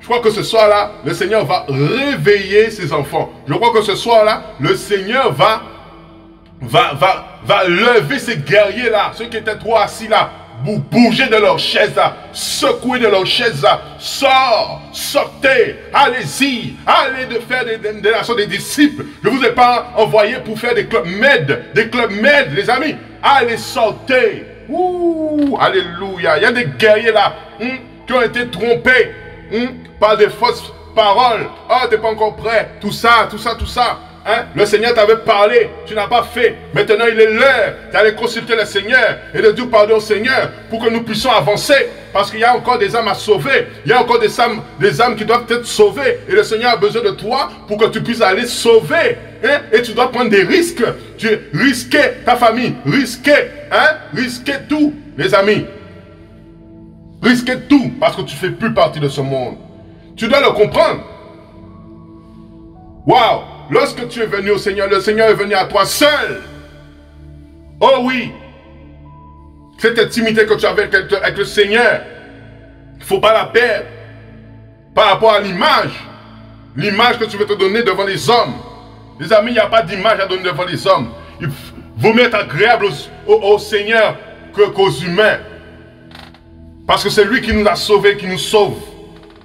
Je crois que ce soir-là, le Seigneur va réveiller ses enfants. Je crois que ce soir-là, le Seigneur va, va, va, va lever ces guerriers-là, ceux qui étaient trop assis-là, bouger de leur chaise-là, secouer de leur chaise-là. Sors, sortez, allez-y, allez de faire des, des, des nations des disciples. Je ne vous ai pas envoyé pour faire des clubs med, des clubs med, les amis. Allez, sortez. Ouh, alléluia. Il y a des guerriers-là hein, qui ont été trompés. Hein, par des fausses paroles. Oh, t'es pas encore prêt. Tout ça, tout ça, tout ça. Hein? Le Seigneur t'avait parlé. Tu n'as pas fait. Maintenant, il est l'heure d'aller consulter le Seigneur et de dire pardon au Seigneur pour que nous puissions avancer. Parce qu'il y a encore des âmes à sauver. Il y a encore des âmes, des âmes qui doivent être sauvées. Et le Seigneur a besoin de toi pour que tu puisses aller sauver. Hein? Et tu dois prendre des risques. Tu risquer ta famille. Risquer. Hein? Risquer tout, les amis. Risquer tout parce que tu ne fais plus partie de ce monde. Tu dois le comprendre. Waouh! Lorsque tu es venu au Seigneur, le Seigneur est venu à toi seul. Oh oui! Cette intimité que tu avais avec le Seigneur, il ne faut pas la perdre. Par rapport à l'image, l'image que tu veux te donner devant les hommes. Les amis, il n'y a pas d'image à donner devant les hommes. Il vaut mieux être agréable au, au, au Seigneur qu'aux humains. Parce que c'est lui qui nous a sauvés, qui nous sauve.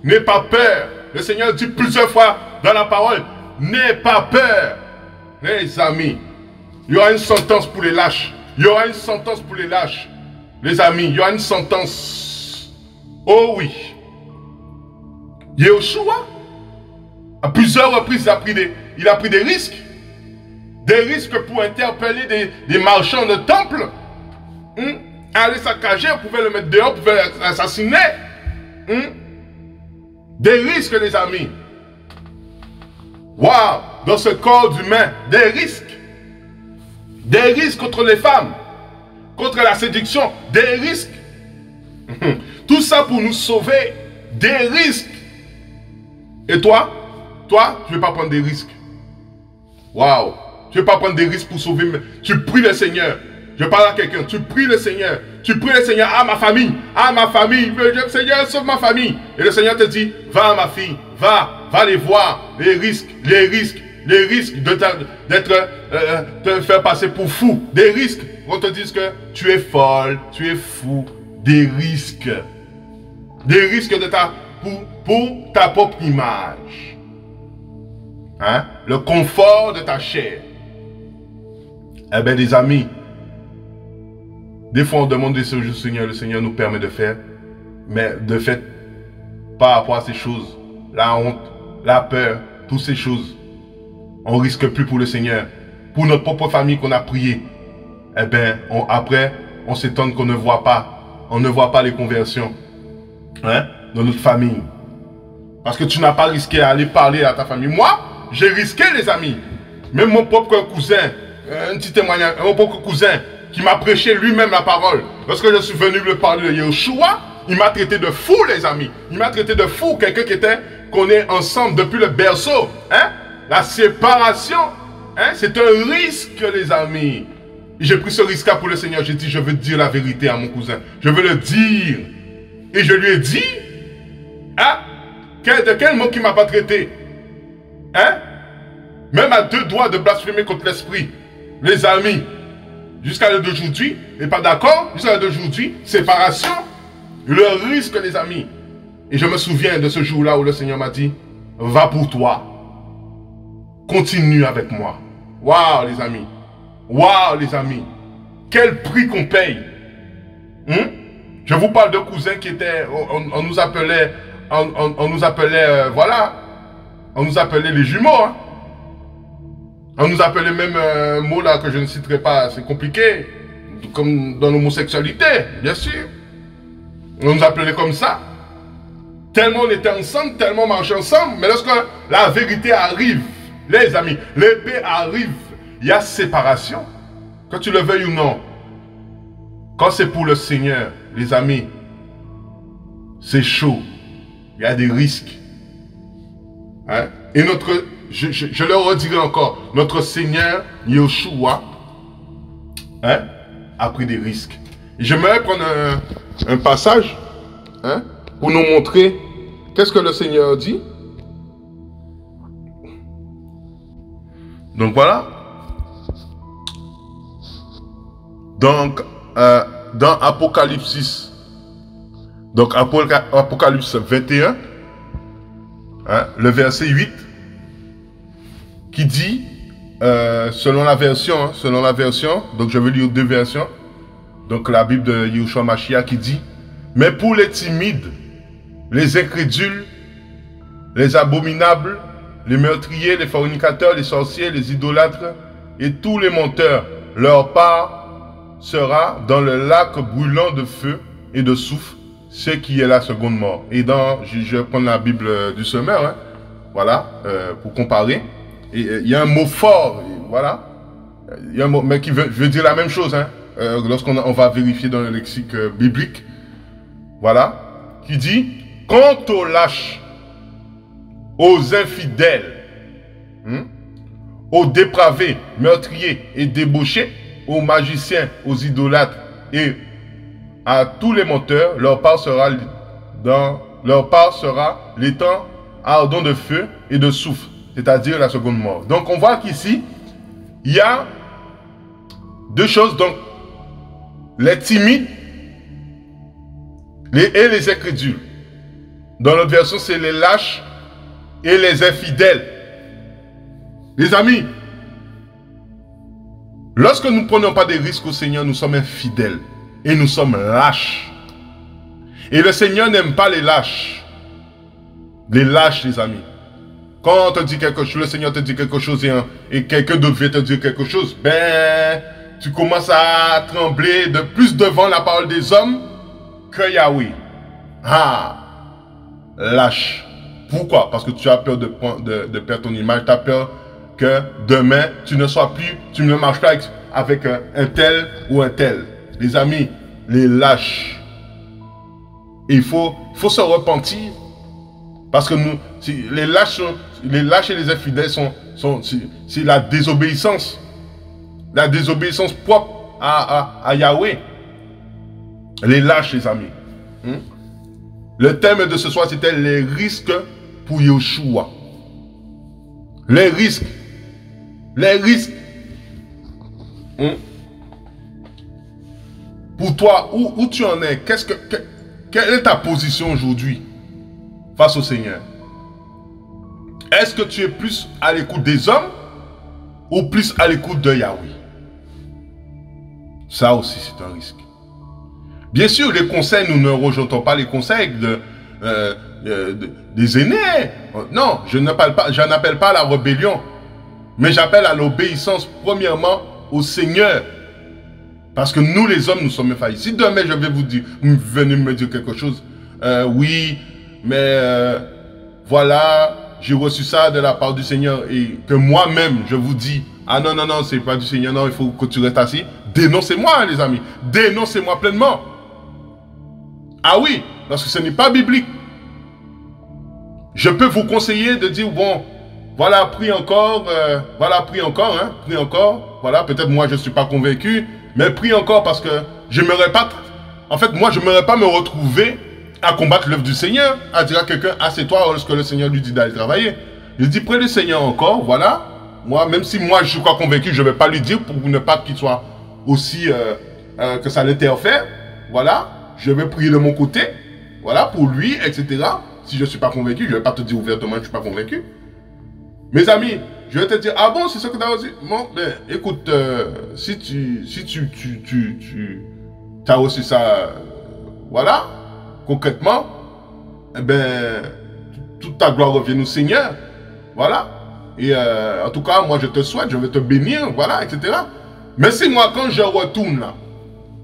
N'aie pas peur. Le Seigneur dit plusieurs fois dans la parole, n'aie pas peur. Les amis, il y aura une sentence pour les lâches. Il y aura une sentence pour les lâches. Les amis, il y aura une sentence. Oh oui. Yeshua, à plusieurs reprises, il a pris des, il a pris des risques. Des risques pour interpeller des, des marchands de temple. Hmm? Aller saccager, on pouvait le mettre dehors, on pouvait l'assassiner. Hmm? Des risques, les amis. Waouh! Dans ce corps humain, des risques. Des risques contre les femmes, contre la séduction, des risques. Tout ça pour nous sauver, des risques. Et toi? Toi, tu ne veux pas prendre des risques. Waouh! Tu ne veux pas prendre des risques pour sauver. Tu pries le Seigneur. Je parle à quelqu'un, tu pries le Seigneur, tu pries le Seigneur, à ma famille, à ma famille, le Seigneur sauve ma famille. Et le Seigneur te dit, va ma fille, va, va les voir, les risques, les risques, les risques de d'être, euh, te faire passer pour fou, des risques, on te dit que tu es folle, tu es fou, des risques, des risques de ta, pour, pour ta propre image, hein? Le confort de ta chair. Eh bien les amis, des fois, on demande des choses au Seigneur. Le Seigneur nous permet de faire. Mais de fait, par rapport à ces choses, la honte, la peur, toutes ces choses, on ne risque plus pour le Seigneur. Pour notre propre famille qu'on a prié. Eh bien, on, après, on s'étonne qu'on ne voit pas. On ne voit pas les conversions hein, dans notre famille. Parce que tu n'as pas risqué à aller parler à ta famille. Moi, j'ai risqué, les amis. Même mon propre cousin, un petit témoignage, mon propre cousin qui m'a prêché lui-même la parole. Lorsque je suis venu lui parler de Yeshua, il m'a traité de fou, les amis. Il m'a traité de fou, quelqu'un qui était, qu'on est ensemble depuis le berceau. Hein? La séparation, hein? C'est un risque, les amis. J'ai pris ce risque-là pour le Seigneur. J'ai dit, je veux dire la vérité à mon cousin. Je veux le dire. Et je lui ai dit, hein? De quel mot qu'il ne m'a pas traité? Hein? Même à deux doigts de blasphémer contre l'esprit. Les amis, jusqu'à l'heure d'aujourd'hui, et pas d'accord, jusqu'à l'heure d'aujourd'hui, séparation, le risque, les amis. Et je me souviens de ce jour-là où le Seigneur m'a dit, va pour toi. Continue avec moi. Waouh, les amis. Waouh, les amis. Quel prix qu'on paye. Hum? Je vous parle de cousins qui étaient, on, on nous appelait, on, on, on nous appelait, euh, voilà, on nous appelait les jumeaux, hein. On nous appelait même un mot là que je ne citerai pas, c'est compliqué. Comme dans l'homosexualité, bien sûr. On nous appelait comme ça. Tellement on était ensemble, tellement on marchait ensemble. Mais lorsque la vérité arrive, les amis, l'épée arrive, il y a séparation. Que tu le veuilles ou non. Quand c'est pour le Seigneur, les amis, c'est chaud. Il y a des risques. Hein? Et notre... Je, je, je le redirai encore, notre Seigneur Yeshua hein, a pris des risques. J'aimerais prendre un, un passage hein, pour nous montrer qu'est-ce que le Seigneur dit. Donc voilà. Donc, euh, dans Apocalypse six, donc Apocalypse vingt et un, hein, le verset huit, qui dit, euh, selon la version, hein, selon la version, donc je vais lire deux versions, donc la Bible de Yeshua Mashiach qui dit, mais pour les timides, les incrédules, les abominables, les meurtriers, les fornicateurs, les sorciers, les idolâtres et tous les menteurs, leur part sera dans le lac brûlant de feu et de soufre, ce qui est la seconde mort. Et dans, je, je vais prendre la Bible du semeur, hein, voilà, euh, pour comparer. Et il y a un mot fort, voilà. Il y a un mot, mais qui veut, veut dire la même chose, hein, euh, lorsqu'on on va vérifier dans le lexique euh, biblique. Voilà. Qui dit, quant aux lâches, aux infidèles, hein, aux dépravés, meurtriers et débauchés, aux magiciens, aux idolâtres et à tous les menteurs, leur part sera dans, leur part sera l'étang ardent de feu et de soufre. C'est-à-dire la seconde mort. Donc on voit qu'ici, il y a deux choses. Donc, les timides les, et les incrédules. Dans l'autre version, c'est les lâches et les infidèles. Les amis, lorsque nous ne prenons pas des risques au Seigneur, nous sommes infidèles. Et nous sommes lâches. Et le Seigneur n'aime pas les lâches. Les lâches, les amis. Quand on te dit quelque chose, le Seigneur te dit quelque chose et, et quelqu'un d'autre vient te dire quelque chose, ben, tu commences à trembler de plus devant la parole des hommes que Yahweh. Ah, lâche. Pourquoi? Parce que tu as peur de, de, de perdre ton image, tu as peur que demain, tu ne sois plus, tu ne marches pas avec, avec un, un tel ou un tel. Les amis, les lâches. Il faut, faut se repentir. Parce que nous, si les, lâches, les lâches et les infidèles sont, sont si, si la désobéissance. La désobéissance propre à, à, à Yahweh. Les lâches, les amis. Hmm? Le thème de ce soir, c'était les risques pour Yeshua. Les risques. Les risques. Hmm? Pour toi, où, où tu en es? Qu'est-ce que, que, quelle est ta position aujourd'hui? Face au Seigneur. Est-ce que tu es plus à l'écoute des hommes ou plus à l'écoute de Yahweh? Ça aussi, c'est un risque. Bien sûr, les conseils, nous ne rejetons pas les conseils de, euh, euh, de, des aînés. Non, je n'appelle pas, j'en appelle pas à la rébellion. Mais j'appelle à l'obéissance, premièrement, au Seigneur. Parce que nous, les hommes, nous sommes faillis. Si demain, je vais vous dire, venez me dire quelque chose, euh, oui, mais euh, voilà, j'ai reçu ça de la part du Seigneur, et que moi-même, je vous dis, ah non, non, non, c'est pas du Seigneur, non, il faut que tu restes assis. Dénoncez-moi, les amis, dénoncez-moi pleinement. Ah oui, parce que ce n'est pas biblique. Je peux vous conseiller de dire, bon, voilà, prie encore, euh, voilà, prie encore, hein, prie encore, voilà, peut-être moi, je ne suis pas convaincu, mais prie encore parce que je n'aimerais pas... En fait, moi, je n'aimerais pas me retrouver à combattre l'œuvre du Seigneur, à dire à quelqu'un, assieds-toi lorsque le Seigneur lui dit d'aller travailler. Je dis, prie le Seigneur encore, voilà. Moi, même si moi, je suis pas convaincu, je ne vais pas lui dire pour ne pas qu'il soit aussi... Euh, euh, que ça l'interfère. Voilà, je vais prier de mon côté, voilà, pour lui, et cetera. Si je ne suis pas convaincu, je ne vais pas te dire ouvertement que je ne suis pas convaincu. Mes amis... Je vais te dire, ah bon, c'est ce que tu as reçu? Bon, ben, écoute, euh, si tu, si tu, tu, tu, tu as reçu ça, euh, voilà, concrètement, eh ben, toute ta gloire revient au Seigneur, voilà. Et euh, en tout cas, moi, je te souhaite, je vais te bénir, voilà, et cetera. Mais c'est moi, quand je retourne, là,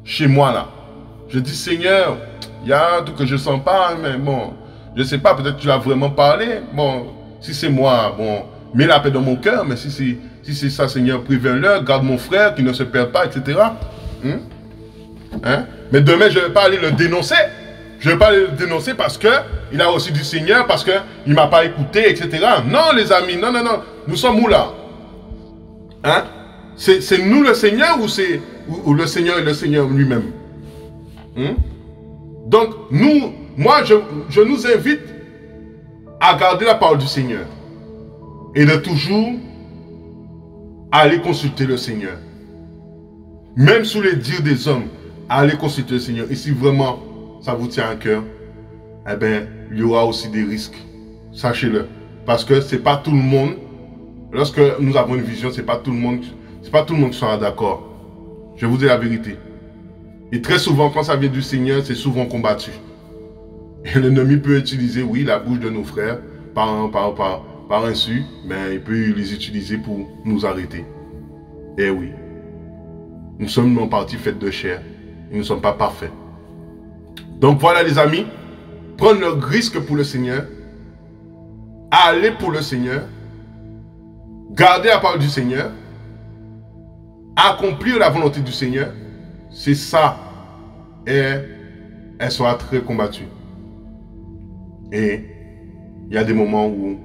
chez moi, là, je dis, Seigneur, il y a un truc que je ne sens pas, mais bon, je ne sais pas, peut-être tu l'as vraiment parlé, bon, si c'est moi, bon, mets la paix dans mon cœur, mais si c'est si c'est ça, Seigneur, préviens-le, garde mon frère, qu'il ne se perd pas, et cetera. Hum? Hein? Mais demain, je ne vais pas aller le dénoncer. Je ne vais pas aller le dénoncer parce qu'il a reçu du Seigneur, parce qu'il ne m'a pas écouté, et cetera. Non, les amis, non, non, non. Nous sommes où là? Hein? C'est nous le Seigneur ou c'est ou, ou le Seigneur et le Seigneur lui-même? Hum? Donc, nous, moi, je, je nous invite à garder la parole du Seigneur. Et de toujours aller consulter le Seigneur. Même sous les dires des hommes, aller consulter le Seigneur. Et si vraiment ça vous tient à cœur, eh bien, il y aura aussi des risques. Sachez-le. Parce que ce n'est pas tout le monde, lorsque nous avons une vision, ce n'est pas tout le monde, c'est pas tout le monde qui sera d'accord. Je vous dis la vérité. Et très souvent, quand ça vient du Seigneur, c'est souvent combattu. Et l'ennemi peut utiliser, oui, la bouche de nos frères, par, par, par, par insu, mais il peut les utiliser pour nous arrêter. Eh oui, nous sommes en partie faits de chair. Nous ne sommes pas parfaits. Donc voilà les amis, prendre le risque pour le Seigneur, aller pour le Seigneur, garder la parole du Seigneur, accomplir la volonté du Seigneur, c'est ça. Et elle sera très combattue. Et il y a des moments où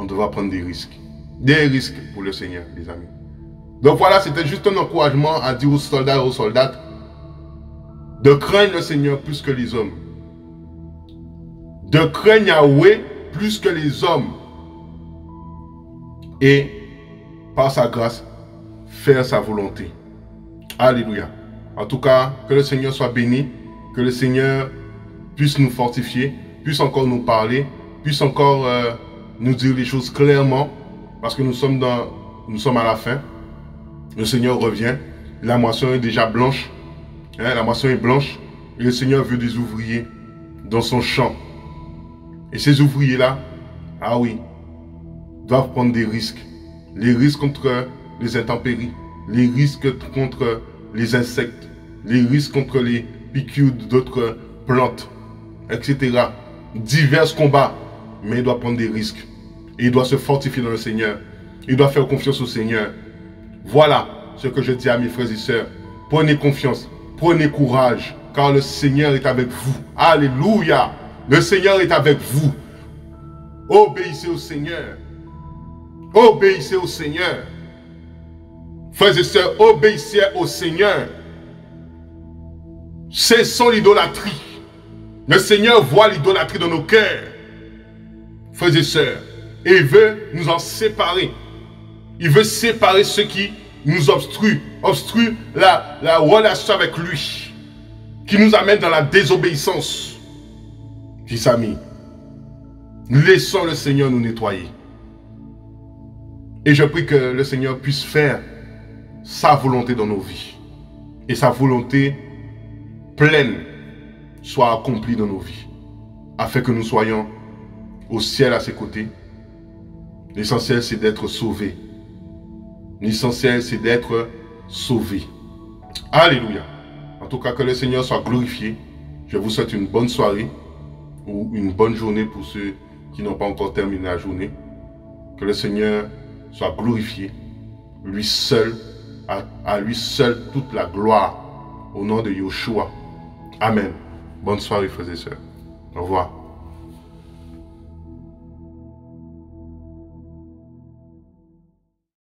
on devra prendre des risques. Des risques pour le Seigneur, les amis. Donc voilà, c'était juste un encouragement à dire aux soldats et aux soldates de craindre le Seigneur plus que les hommes. De craindre Yahweh plus que les hommes. Et, par sa grâce, faire sa volonté. Alléluia. En tout cas, que le Seigneur soit béni. Que le Seigneur puisse nous fortifier. Puisse encore nous parler. Puisse encore... Euh, nous dire les choses clairement, parce que nous sommes, dans, nous sommes à la fin. Le Seigneur revient. La moisson est déjà blanche. Hein, la moisson est blanche. Et le Seigneur veut des ouvriers dans son champ. Et ces ouvriers-là, ah oui, doivent prendre des risques. Les risques contre les intempéries. Les risques contre les insectes. Les risques contre les piqûres d'autres plantes, et cetera. Divers combats. Mais il doit prendre des risques. Et il doit se fortifier dans le Seigneur. Il doit faire confiance au Seigneur. Voilà ce que je dis à mes frères et sœurs. Prenez confiance. Prenez courage. Car le Seigneur est avec vous. Alléluia. Le Seigneur est avec vous. Obéissez au Seigneur. Obéissez au Seigneur. Frères et sœurs, obéissez au Seigneur. Cessons l'idolâtrie. Le Seigneur voit l'idolâtrie dans nos cœurs. Frères et sœurs, et il veut nous en séparer. Il veut séparer ceux qui nous obstruent, obstruent la, la relation avec lui, qui nous amène dans la désobéissance. Mes amis, laissons le Seigneur nous nettoyer. Et je prie que le Seigneur puisse faire sa volonté dans nos vies. Et sa volonté pleine soit accomplie dans nos vies, afin que nous soyons au ciel à ses côtés. L'essentiel, c'est d'être sauvé. L'essentiel, c'est d'être sauvé. Alléluia. En tout cas, que le Seigneur soit glorifié. Je vous souhaite une bonne soirée ou une bonne journée pour ceux qui n'ont pas encore terminé la journée. Que le Seigneur soit glorifié. Lui seul, à, à lui seul toute la gloire. Au nom de Yeshua. Amen. Bonne soirée, frères et sœurs. Au revoir.